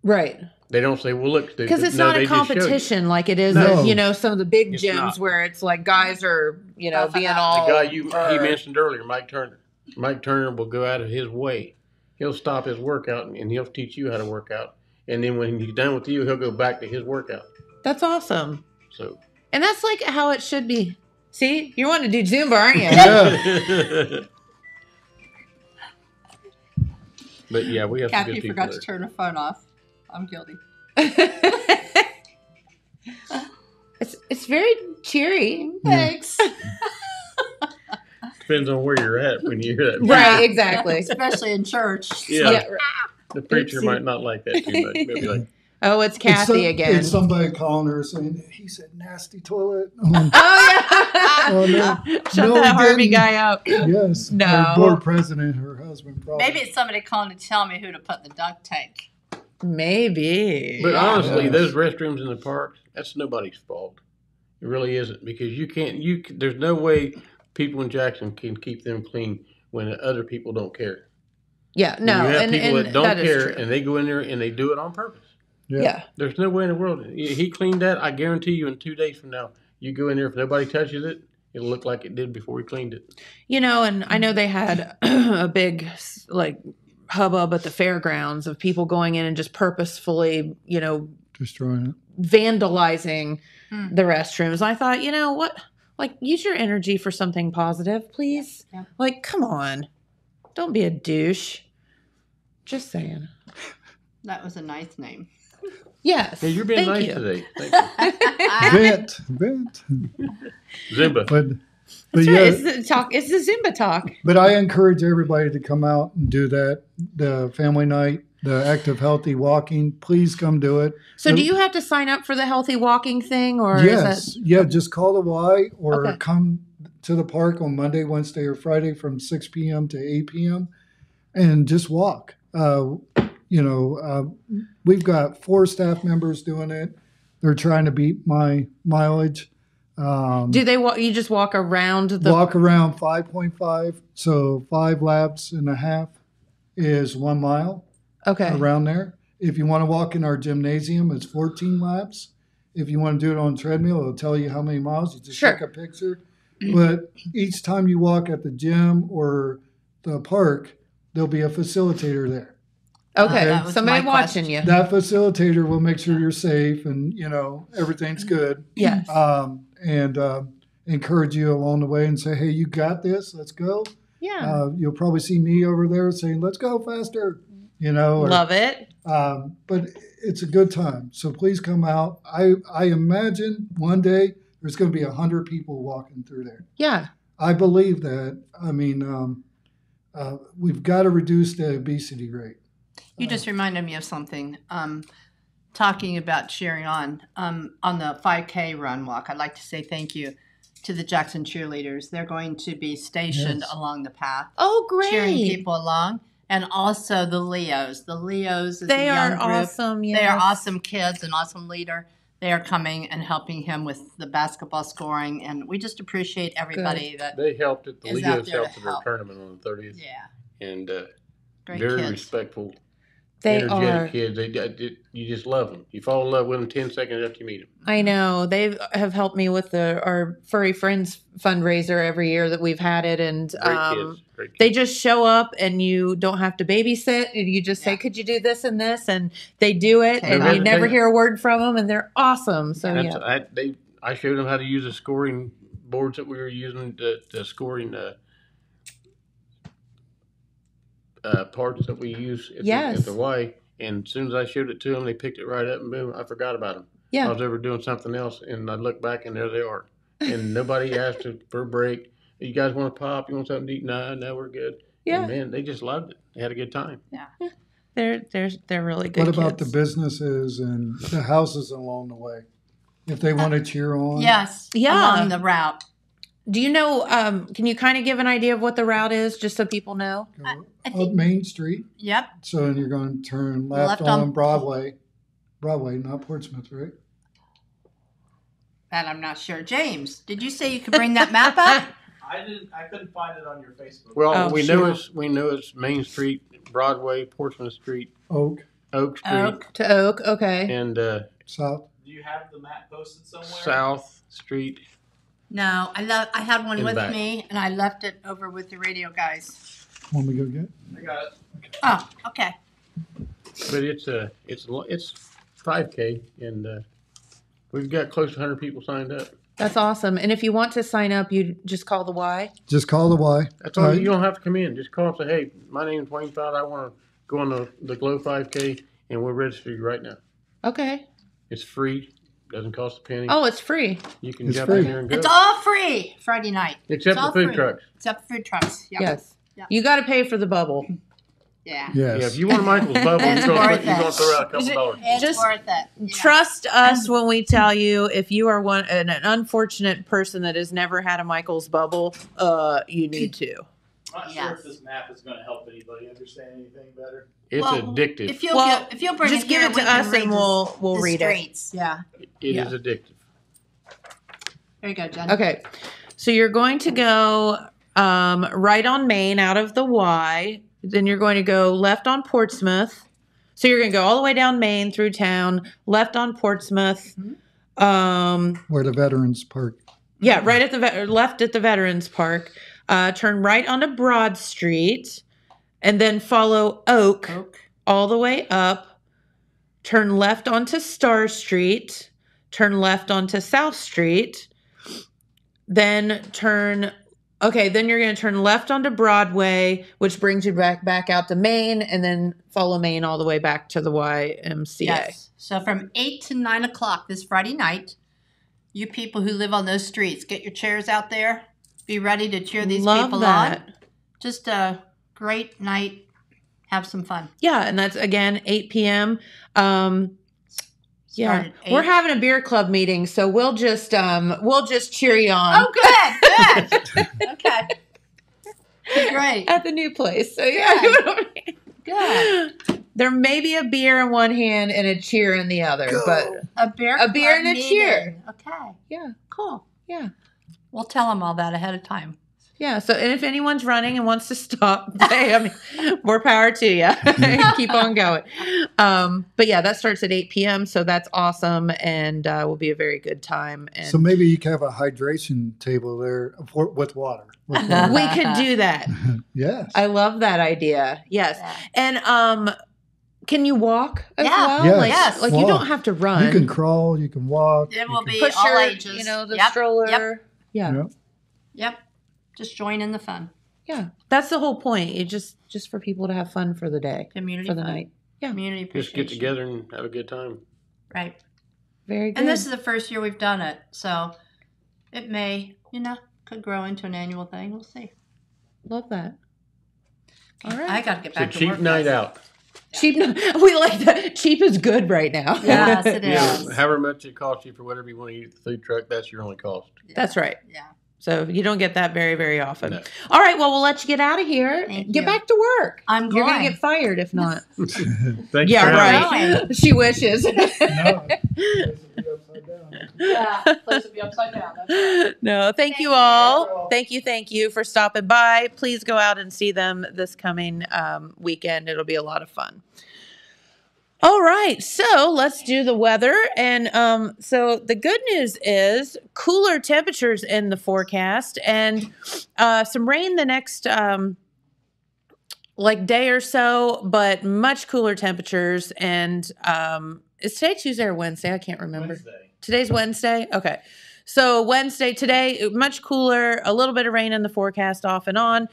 Right. They don't say, well, look. Because it's not a competition like it is, you know, some of the big gyms where it's like guys are, you know, being all. The guy he mentioned earlier, Mike Turner. Mike Turner will go out of his way. He'll stop his workout and he'll teach you how to work out. And then when he's done with you, he'll go back to his workout. That's awesome. So. And that's like how it should be. See, you want to do Zumba, aren't you? Yeah. But yeah, we have some good people. Kathy forgot to turn her phone off. I'm guilty. It's very cheery. Thanks. Depends on where you're at when you hear that. Right, exactly. Especially in church. Yeah. Yeah. The preacher might not like that too much. He'll be like, oh, it's Kathy again. It's somebody calling her saying, he said nasty toilet. Oh, yeah. Shut that Harvey guy up. Yes. No. Her board president, her husband probably. Maybe it's somebody calling to tell me who to put in the duct tank. Maybe. But honestly, those restrooms in the parks, that's nobody's fault. It really isn't, because you can't, there's no way people in Jackson can keep them clean when other people don't care. Yeah, no. You have people that don't care, and they go in there and they do it on purpose. Yeah. There's no way in the world. He cleaned that. I guarantee you in 2 days from now, you go in there, if nobody touches it, it'll look like it did before he cleaned it. You know, and I know they had a big, like, hubbub at the fairgrounds of people going in and just purposefully, you know, destroying it, vandalizing the restrooms. I thought, you know what, like, use your energy for something positive, please. Yeah. Like, come on, don't be a douche. Just saying. That was a nice name. Yes. Hey, you're being nice today. Thank you. Vent. Zumba. But yeah, it's the Zumba talk. But I encourage everybody to come out and do that. The family night, the active healthy walking. Please come do it. So do you have to sign up for the healthy walking thing? Or yes. Yeah, just call the Y or come to the park on Monday, Wednesday, or Friday from 6 p.m. to 8 p.m. and just walk. You know, we've got 4 staff members doing it. They're trying to beat my mileage. Do they walk? You just walk around the walk around 5.5. So 5 laps and a half is 1 mile. Okay, around there. If you want to walk in our gymnasium, it's 14 laps. If you want to do it on treadmill, it'll tell you how many miles. You just take a picture. But each time you walk at the gym or the park, there'll be a facilitator there. Okay, somebody watching you. That facilitator will make sure you're safe and, you know, everything's good. Yes. And encourage you along the way and say, hey, you got this. Let's go. Yeah. You'll probably see me over there saying, let's go faster. You know. Or, love it. But it's a good time. So please come out. I imagine one day there's going to be 100 people walking through there. Yeah. I believe that. I mean, we've got to reduce the obesity rate. You just reminded me of something. Talking about cheering on the 5K run walk, I'd like to say thank you to the Jackson cheerleaders. They're going to be stationed along the path. Oh, great. Cheering people along. And also the Leos. The Leos is a young group. They are awesome, yes. They are awesome kids, an awesome leader. They are coming and helping him with the basketball scoring. And we just appreciate everybody that they helped at the Leos helped at their tournament on the 30th. Yeah. And very kids. Respectful. They are kids. You just love them. You fall in love with them 10 seconds after you meet them. I know. They have helped me with our Furry Friends fundraiser every year that we've had it. And Great kids. They just show up and you don't have to babysit. And you just say, could you do this and this? And they do it. And you never hear a word from them. And they're awesome. So, yeah. I showed them how to use the scoring boards that we were using, the scoring parts that we use at the Y, And as soon as I showed it to them, they picked it right up and boom, I forgot about them. Yeah. I was over doing something else and I looked back and there they are. And nobody asked for a break. You guys want a pop? You want something to eat? No, we're good. Yeah. And man, they just loved it. They had a good time. Yeah. They're really good. What about kids? The businesses and the houses along the way? If they want to cheer on? Yes. Yeah. Along the route. Do you know, can you kind of give an idea of what the route is just so people know? Up Main Street. Yep. So you're going to turn left on Broadway. Broadway, not Portsmouth, right? That I'm not sure. James, did you say you could bring that map up? I couldn't find it on your Facebook. Well, we know it's Main Street, Broadway, Portsmouth Street. Oak Street. Oak, okay. And South. Do you have the map posted somewhere? South Street. No, I had one with me, and I left it over with the radio guys. Want me to go get it? I got it. Okay. Oh, okay. But it's 5K, and we've got close to 100 people signed up. That's awesome. And if you want to sign up, you just call the Y? Just call the Y. That's all. You don't have to come in. Just call and say, hey, my name is Wayne Fouts. I want to go on the Glow 5K, and we'll register you right now. Okay. It's free. Doesn't cost a penny. Oh, it's free. You can jump in there and go. It's all free Friday night. Except the food trucks. Except the food trucks. Yep. Yes. Yep. You got to pay for the bubble. Yeah. Yes. Yeah. If you want Michael's bubble, you're going to throw out a couple dollars. It's worth it. Yeah. Trust us when we tell you. If you are an unfortunate person that has never had a Michael's bubble, you need to. I'm not sure if this map is going to help anybody understand anything better. It's addictive. If you'll bring just give it to us and we'll read it. Yeah. It is addictive. There you go, Jen. Okay. So you're going to go right on Main out of the Y. Then you're going to go left on Portsmouth. So you're going to go all the way down Main through town, left on Portsmouth. Mm-hmm. Where the Veterans Park. Yeah, right at the left at the Veterans Park. Turn right onto Broad Street. And then follow Oak all the way up, turn left onto Star Street, turn left onto South Street, then you're going to turn left onto Broadway, which brings you back out to Main, and then follow Main all the way back to the YMCA. Yes. So from 8 to 9 o'clock this Friday night, you people who live on those streets, get your chairs out there, be ready to cheer these people on. Just great night. Have some fun. Yeah, and that's, again, 8 p.m. Yeah, we're having a beer club meeting, so we'll just cheer you on. Oh, good. Okay. Great. At the new place. So, yeah. Good. There may be a beer in one hand and a cheer in the other. Cool. But a beer and a cheer. Okay. Yeah. Cool. Yeah. We'll tell them all that ahead of time. Yeah, so if anyone's running and wants to stop, more power to you. Keep on going. But yeah, that starts at 8 p.m., so that's awesome and will be a very good time. And so maybe you can have a hydration table there with water. We could do that. Yes. I love that idea. Yes. Yeah. And can you walk as well? Yes. Like walk. You don't have to run. You can crawl. You can walk. It will be push all ages. The stroller. Yep. Yeah. Yep. Just join in the fun. Yeah. That's the whole point. It just for people to have fun for the day. Community for the night. Yeah. Community appreciation. Just get together and have a good time. Right. Very good. And this is the first year we've done it. So it may, could grow into an annual thing. We'll see. Love that. All right. I got to get back to work. Cheap night out. Yeah. We like that. Cheap is good right now. Yes, it is. However much it costs you for whatever you want to eat at the food truck, that's your only cost. Yeah. That's right. Yeah. So you don't get that very, very often. No. All right. Well, we'll let you get out of here. Get back to work. You're going to get fired if not. Thank you. Right. She wishes. No. Place would be upside down. No. Thank you all. Thank you for stopping by. Please go out and see them this coming weekend. It'll be a lot of fun. All right, so let's do the weather. And so the good news is cooler temperatures in the forecast and some rain the next day or so, but much cooler temperatures. And is today Tuesday or Wednesday? I can't remember. Wednesday. Today's Wednesday? Okay. So Wednesday, today, much cooler, a little bit of rain in the forecast off and on.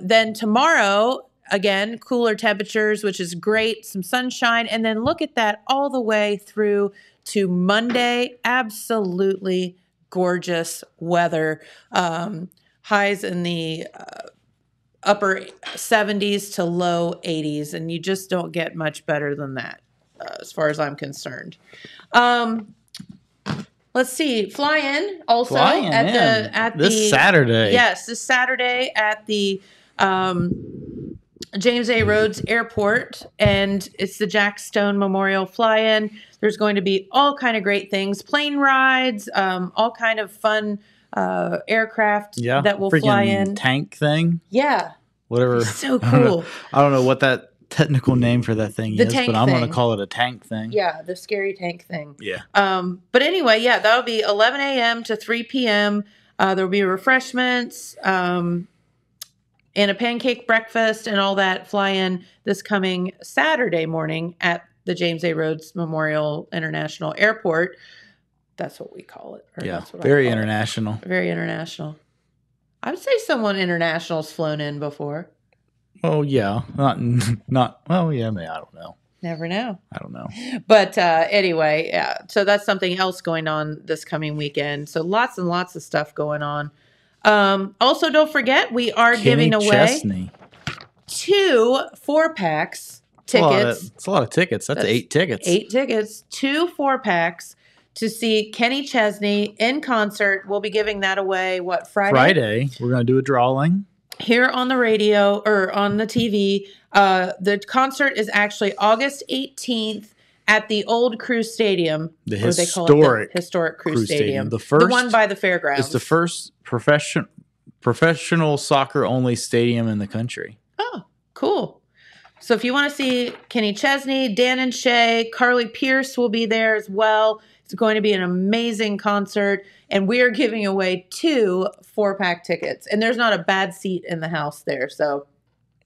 Then tomorrow... again, cooler temperatures, which is great, some sunshine. And then look at that all the way through to Monday. Absolutely gorgeous weather. Highs in the upper 70s to low 80s, and you just don't get much better than that as far as I'm concerned. Let's see, fly in also at this Saturday. Yes, this Saturday at the James A. Rhodes Airport, and it's the Jack Stone Memorial Fly-In. There's going to be all kind of great things, plane rides, all kind of fun aircraft that will fly in. Tank thing. Yeah. Whatever. It's so cool. I don't know what that technical name for that thing is, but I'm going to call it a tank thing. Yeah, the scary tank thing. Yeah. But anyway, yeah, that'll be 11 a.m. to 3 p.m. There'll be refreshments, and a pancake breakfast and all that. Fly in this coming Saturday morning at the James A. Rhodes Memorial International Airport. That's what we call it. Or yeah, very international. It. Very international. I would say someone international's flown in before. Oh, yeah. Well, yeah, I mean, I don't know. Never know. I don't know. But anyway, yeah, so that's something else going on this coming weekend. So lots and lots of stuff going on. Also, don't forget, we are giving away two 4-packs tickets. That's a lot of tickets. That's 8 tickets. 8 tickets, 2 4-packs to see Kenny Chesney in concert. We'll be giving that away, what, Friday? Friday. We're going to do a drawing. Here on the radio, or on the TV. The concert is actually August 18th. At the old Crew Stadium, the historic Crew Stadium, the one by the fairgrounds. It's the first professional soccer only stadium in the country. Oh, cool! So if you want to see Kenny Chesney, Dan and Shay, Carly Pierce will be there as well. It's going to be an amazing concert, and we are giving away 2 4-pack tickets. And there's not a bad seat in the house there, so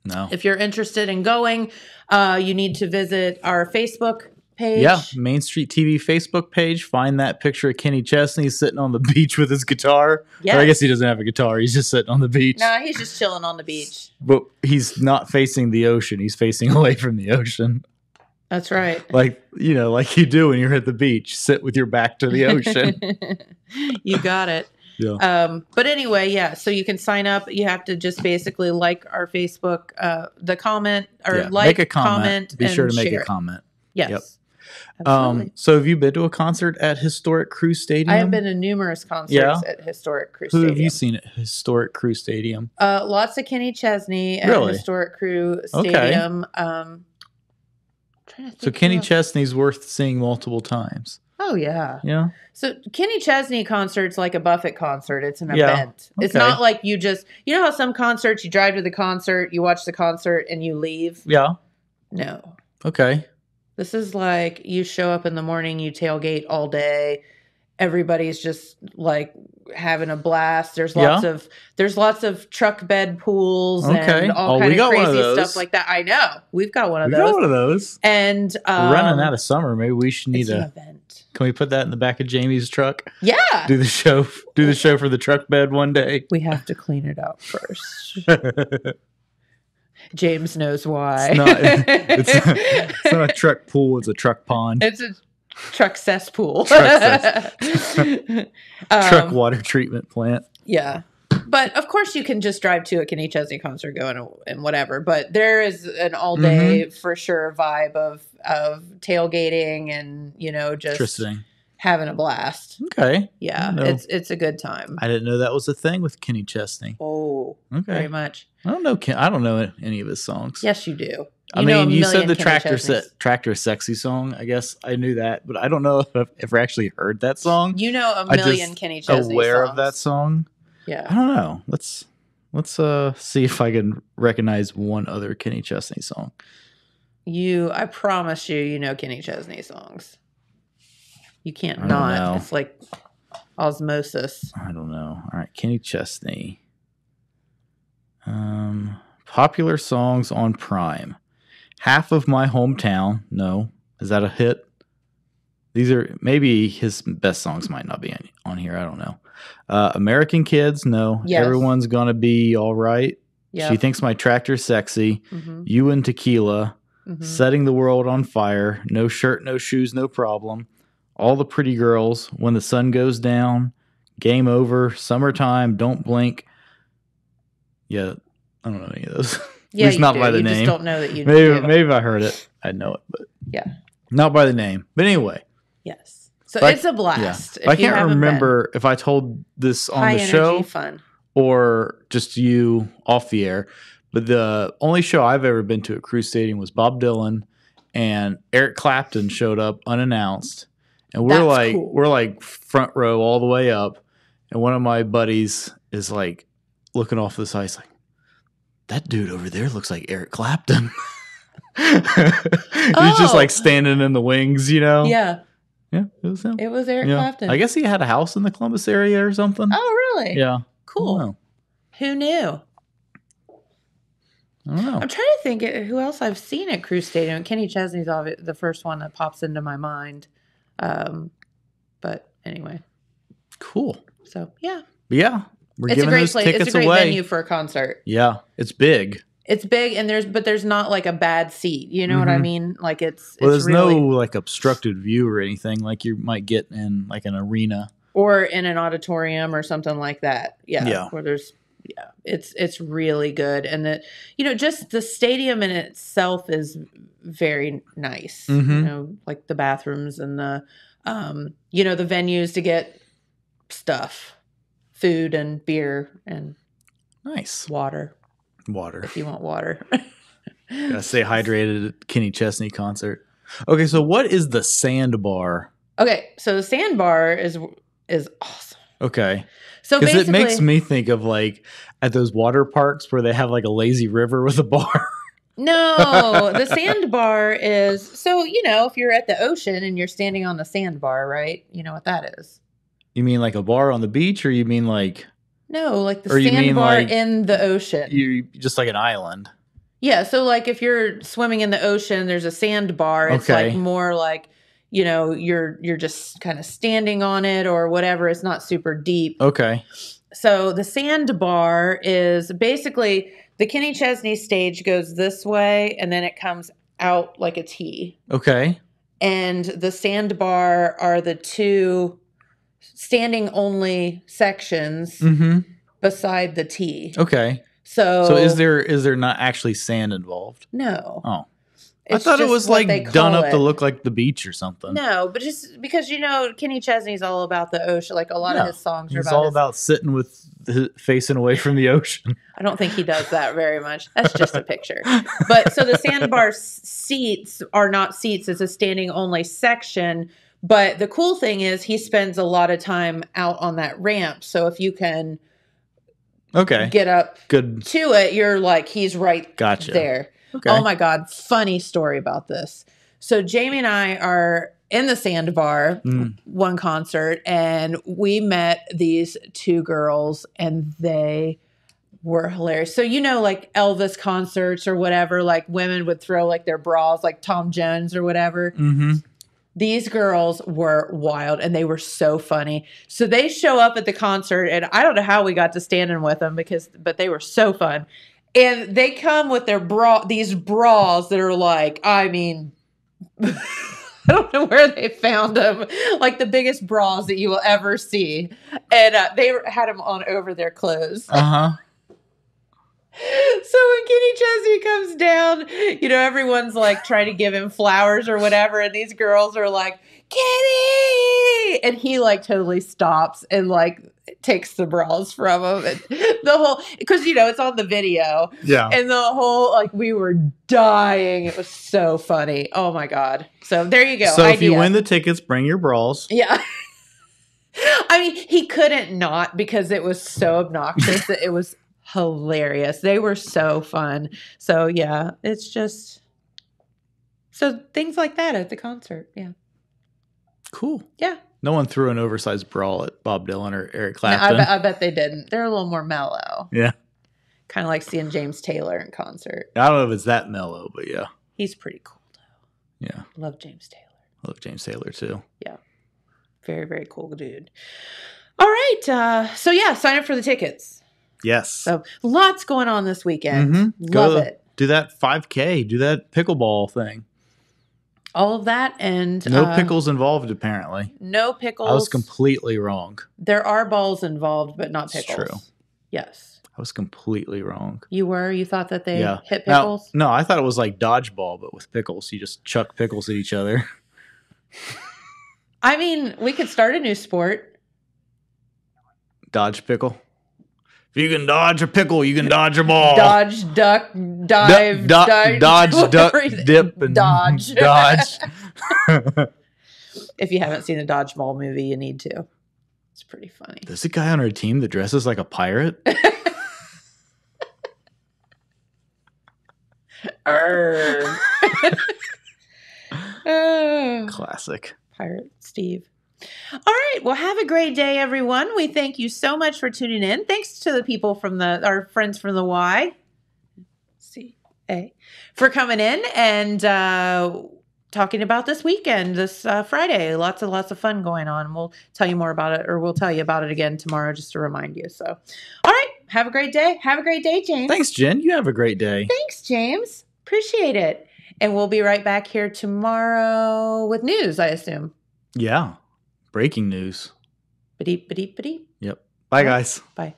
no. If you're interested in going, you need to visit our Facebook page. Yeah, Main Street TV Facebook page. Find that picture of Kenny Chesney sitting on the beach with his guitar. Yes. Or I guess he doesn't have a guitar. He's just sitting on the beach. No, he's just chilling on the beach. But he's not facing the ocean. He's facing away from the ocean. That's right. Like, you know, like you do when you're at the beach. Sit with your back to the ocean. You got it. Yeah. But anyway, yeah, so you can sign up. You have to just basically like our Facebook, the comment, or like, make a comment. Be sure to make a comment. Yes. Yep. So have you been to a concert at Historic Crew Stadium? I have been to numerous concerts at Historic Crew Stadium. Who have you seen at Historic Crew Stadium? Lots of Kenny Chesney at Historic Crew Stadium. Okay. So Kenny Chesney's worth seeing multiple times. Oh, yeah. Yeah. So Kenny Chesney concert's like a Buffett concert. It's an event. Okay. It's not like you just, you know how some concerts you drive to the concert, you watch the concert, and you leave? Yeah. No. Okay. This is like you show up in the morning, you tailgate all day. Everybody's just like having a blast. There's lots of truck bed pools and all kind of crazy stuff like that. I know. We've got one of those. And we're running out of summer. Maybe we should need an event. Can we put that in the back of Jamie's truck? Yeah. Do the show for the truck bed one day. We have to clean it out first. James knows why. It's not a truck pool, it's a truck pond. It's a truck cesspool. Truck water treatment plant. Yeah. But of course you can just drive to a Kenny Chesney concert, go and whatever. But there is an all day for sure vibe of tailgating and, you know, just having a blast. Okay. Yeah. It's a good time. I didn't know that was a thing with Kenny Chesney. Oh, okay. Very much. I don't know any of his songs. Yes, you do. I mean, you said the Tractor Sexy song. I guess I knew that, but I don't know if I've ever actually heard that song. You know a million Kenny Chesney songs. Aware of that song? Yeah. I don't know. Let's see if I can recognize one other Kenny Chesney song. I promise you know Kenny Chesney songs. You can't not. It's like osmosis. I don't know. All right, Kenny Chesney. Popular songs on Prime. Half of My Hometown. No. Is that a hit? These are maybe his best songs, might not be on here. I don't know. American Kids. No. Yes. Everyone's Gonna Be All Right. Yep. She Thinks My Tractor's Sexy, mm-hmm. You and Tequila, mm-hmm. Setting the World on Fire, No Shirt, No Shoes, No Problem, All the Pretty Girls, When the Sun Goes Down, Game Over, Summertime, Don't Blink. Yeah, I don't know any of those. Yeah, at least not do. By the you name. Just don't know that you maybe, do. Maybe if I heard it, I'd know it, but yeah, not by the name. But anyway. Yes. So it's a blast. Yeah. I can't remember if I told this on the show fun. Or just you off the air, but the only show I've ever been to at Crew Stadium was Bob Dylan, and Eric Clapton showed up unannounced, and we're like front row all the way up, and one of my buddies is like looking off the side, like, that dude over there looks like Eric Clapton. He's just like standing in the wings, you know? Yeah. Yeah, it was him. It was Eric Clapton. I guess he had a house in the Columbus area or something. Oh, really? Yeah. Cool. Who knew? I don't know. I'm trying to think who else I've seen at Crew Stadium. Kenny Chesney's the first one that pops into my mind. But anyway. Cool. So, yeah. Yeah. We're it's a great place. It's a great away. Venue for a concert. Yeah, it's big. It's big, and there's not like a bad seat. You know mm-hmm. what I mean? Like there's really, no like obstructed view or anything like you might get in like an arena or in an auditorium or something like that. Yeah, yeah. Where there's it's really good, and that just the stadium in itself is very nice. Mm-hmm. Like the bathrooms and the the venues to get stuff. Food and beer and nice water if you want water. Gotta stay hydrated at Kenny Chesney concert. Okay, so what is the Sandbar? Okay, so the Sandbar is awesome. Okay, so because it makes me think of like at those water parks where they have like a lazy river with a bar. No, the Sandbar is if you're at the ocean and you're standing on the sandbar, right? You know what that is. You mean like a bar on the beach, or you mean like... No, like the sandbar in the ocean. You just like an island. Yeah, so like if you're swimming in the ocean, there's a sandbar. It's like more like, you're just kind of standing on it or whatever. It's not super deep. Okay. So the Sandbar is basically the Kenny Chesney stage goes this way, and then it comes out like a T. Okay. And the Sandbar are the two... standing only sections mm-hmm. beside the T. Okay. So is there not actually sand involved? No. Oh. I thought it was like done up to look like the beach or something. No, but just because Kenny Chesney's all about the ocean. Like a lot of his songs are about about sitting with his facing away from the ocean. I don't think he does that very much. That's just a picture. But so the Sandbar seats are not seats. It's a standing only section. But the cool thing is he spends a lot of time out on that ramp. So if you can get up to it, you're like, he's right there. Okay. Oh, my God. Funny story about this. So Jamie and I are in the Sandbar one concert, and we met these two girls, and they were hilarious. So, like Elvis concerts or whatever, like women would throw like their bras, like Tom Jones or whatever. Mm-hmm. These girls were wild, and they were so funny. So they show up at the concert, and I don't know how we got to standing with them but they were so fun. And they come with their bras that are like, I mean, I don't know where they found them, like the biggest bras that you will ever see. And they had them on over their clothes. Uh-huh. So when Kenny Chesney comes down, everyone's like trying to give him flowers or whatever. And these girls are like, Kenny! And he like totally stops and like takes the bras from him. And the whole, because, it's on the video. Yeah. And the whole, like, we were dying. It was so funny. Oh, my God. So there you go. So if you win the tickets, bring your bras. Yeah. I mean, he couldn't not because it was so obnoxious that it was hilarious. They were so fun. So yeah, it's just things like that at the concert. Yeah. Cool. Yeah. No one threw an oversized bra at Bob Dylan or Eric Clapton. No, I bet they didn't. They're a little more mellow. Yeah. Kind of like seeing James Taylor in concert. I don't know if it's that mellow, but yeah. He's pretty cool though. Yeah. Love James Taylor. Love James Taylor too. Yeah. Very, very cool dude. All right. So yeah, sign up for the tickets. Yes. So lots going on this weekend. Mm-hmm. Love it. Do that 5K. Do that pickleball thing. All of that, and no pickles involved, apparently. No pickles. I was completely wrong. There are balls involved, but not pickles. It's true. Yes. I was completely wrong. You were? You thought that they hit pickles? No, I thought it was like dodgeball, but with pickles. You just chuck pickles at each other. I mean, we could start a new sport. Dodge pickle. If you can dodge a pickle, you can dodge a ball. Dodge, duck, dive, dodge, duck, dip, and dodge. If you haven't seen a dodgeball movie, you need to. It's pretty funny. There's a guy on our team that dresses like a pirate. Classic. Pirate Steve. All right. Well, have a great day, everyone. We thank you so much for tuning in. Thanks to the people from our friends from the YMCA for coming in and talking about this weekend, this Friday. Lots of fun going on. We'll tell you more about it, or we'll tell you about it again tomorrow just to remind you. So, all right. Have a great day. Have a great day, James. Thanks, Jen. You have a great day. Thanks, James. Appreciate it. And we'll be right back here tomorrow with news, I assume. Yeah. Breaking news. Ba-deep, ba-deep, ba-deep. Yep. Bye, guys. Bye.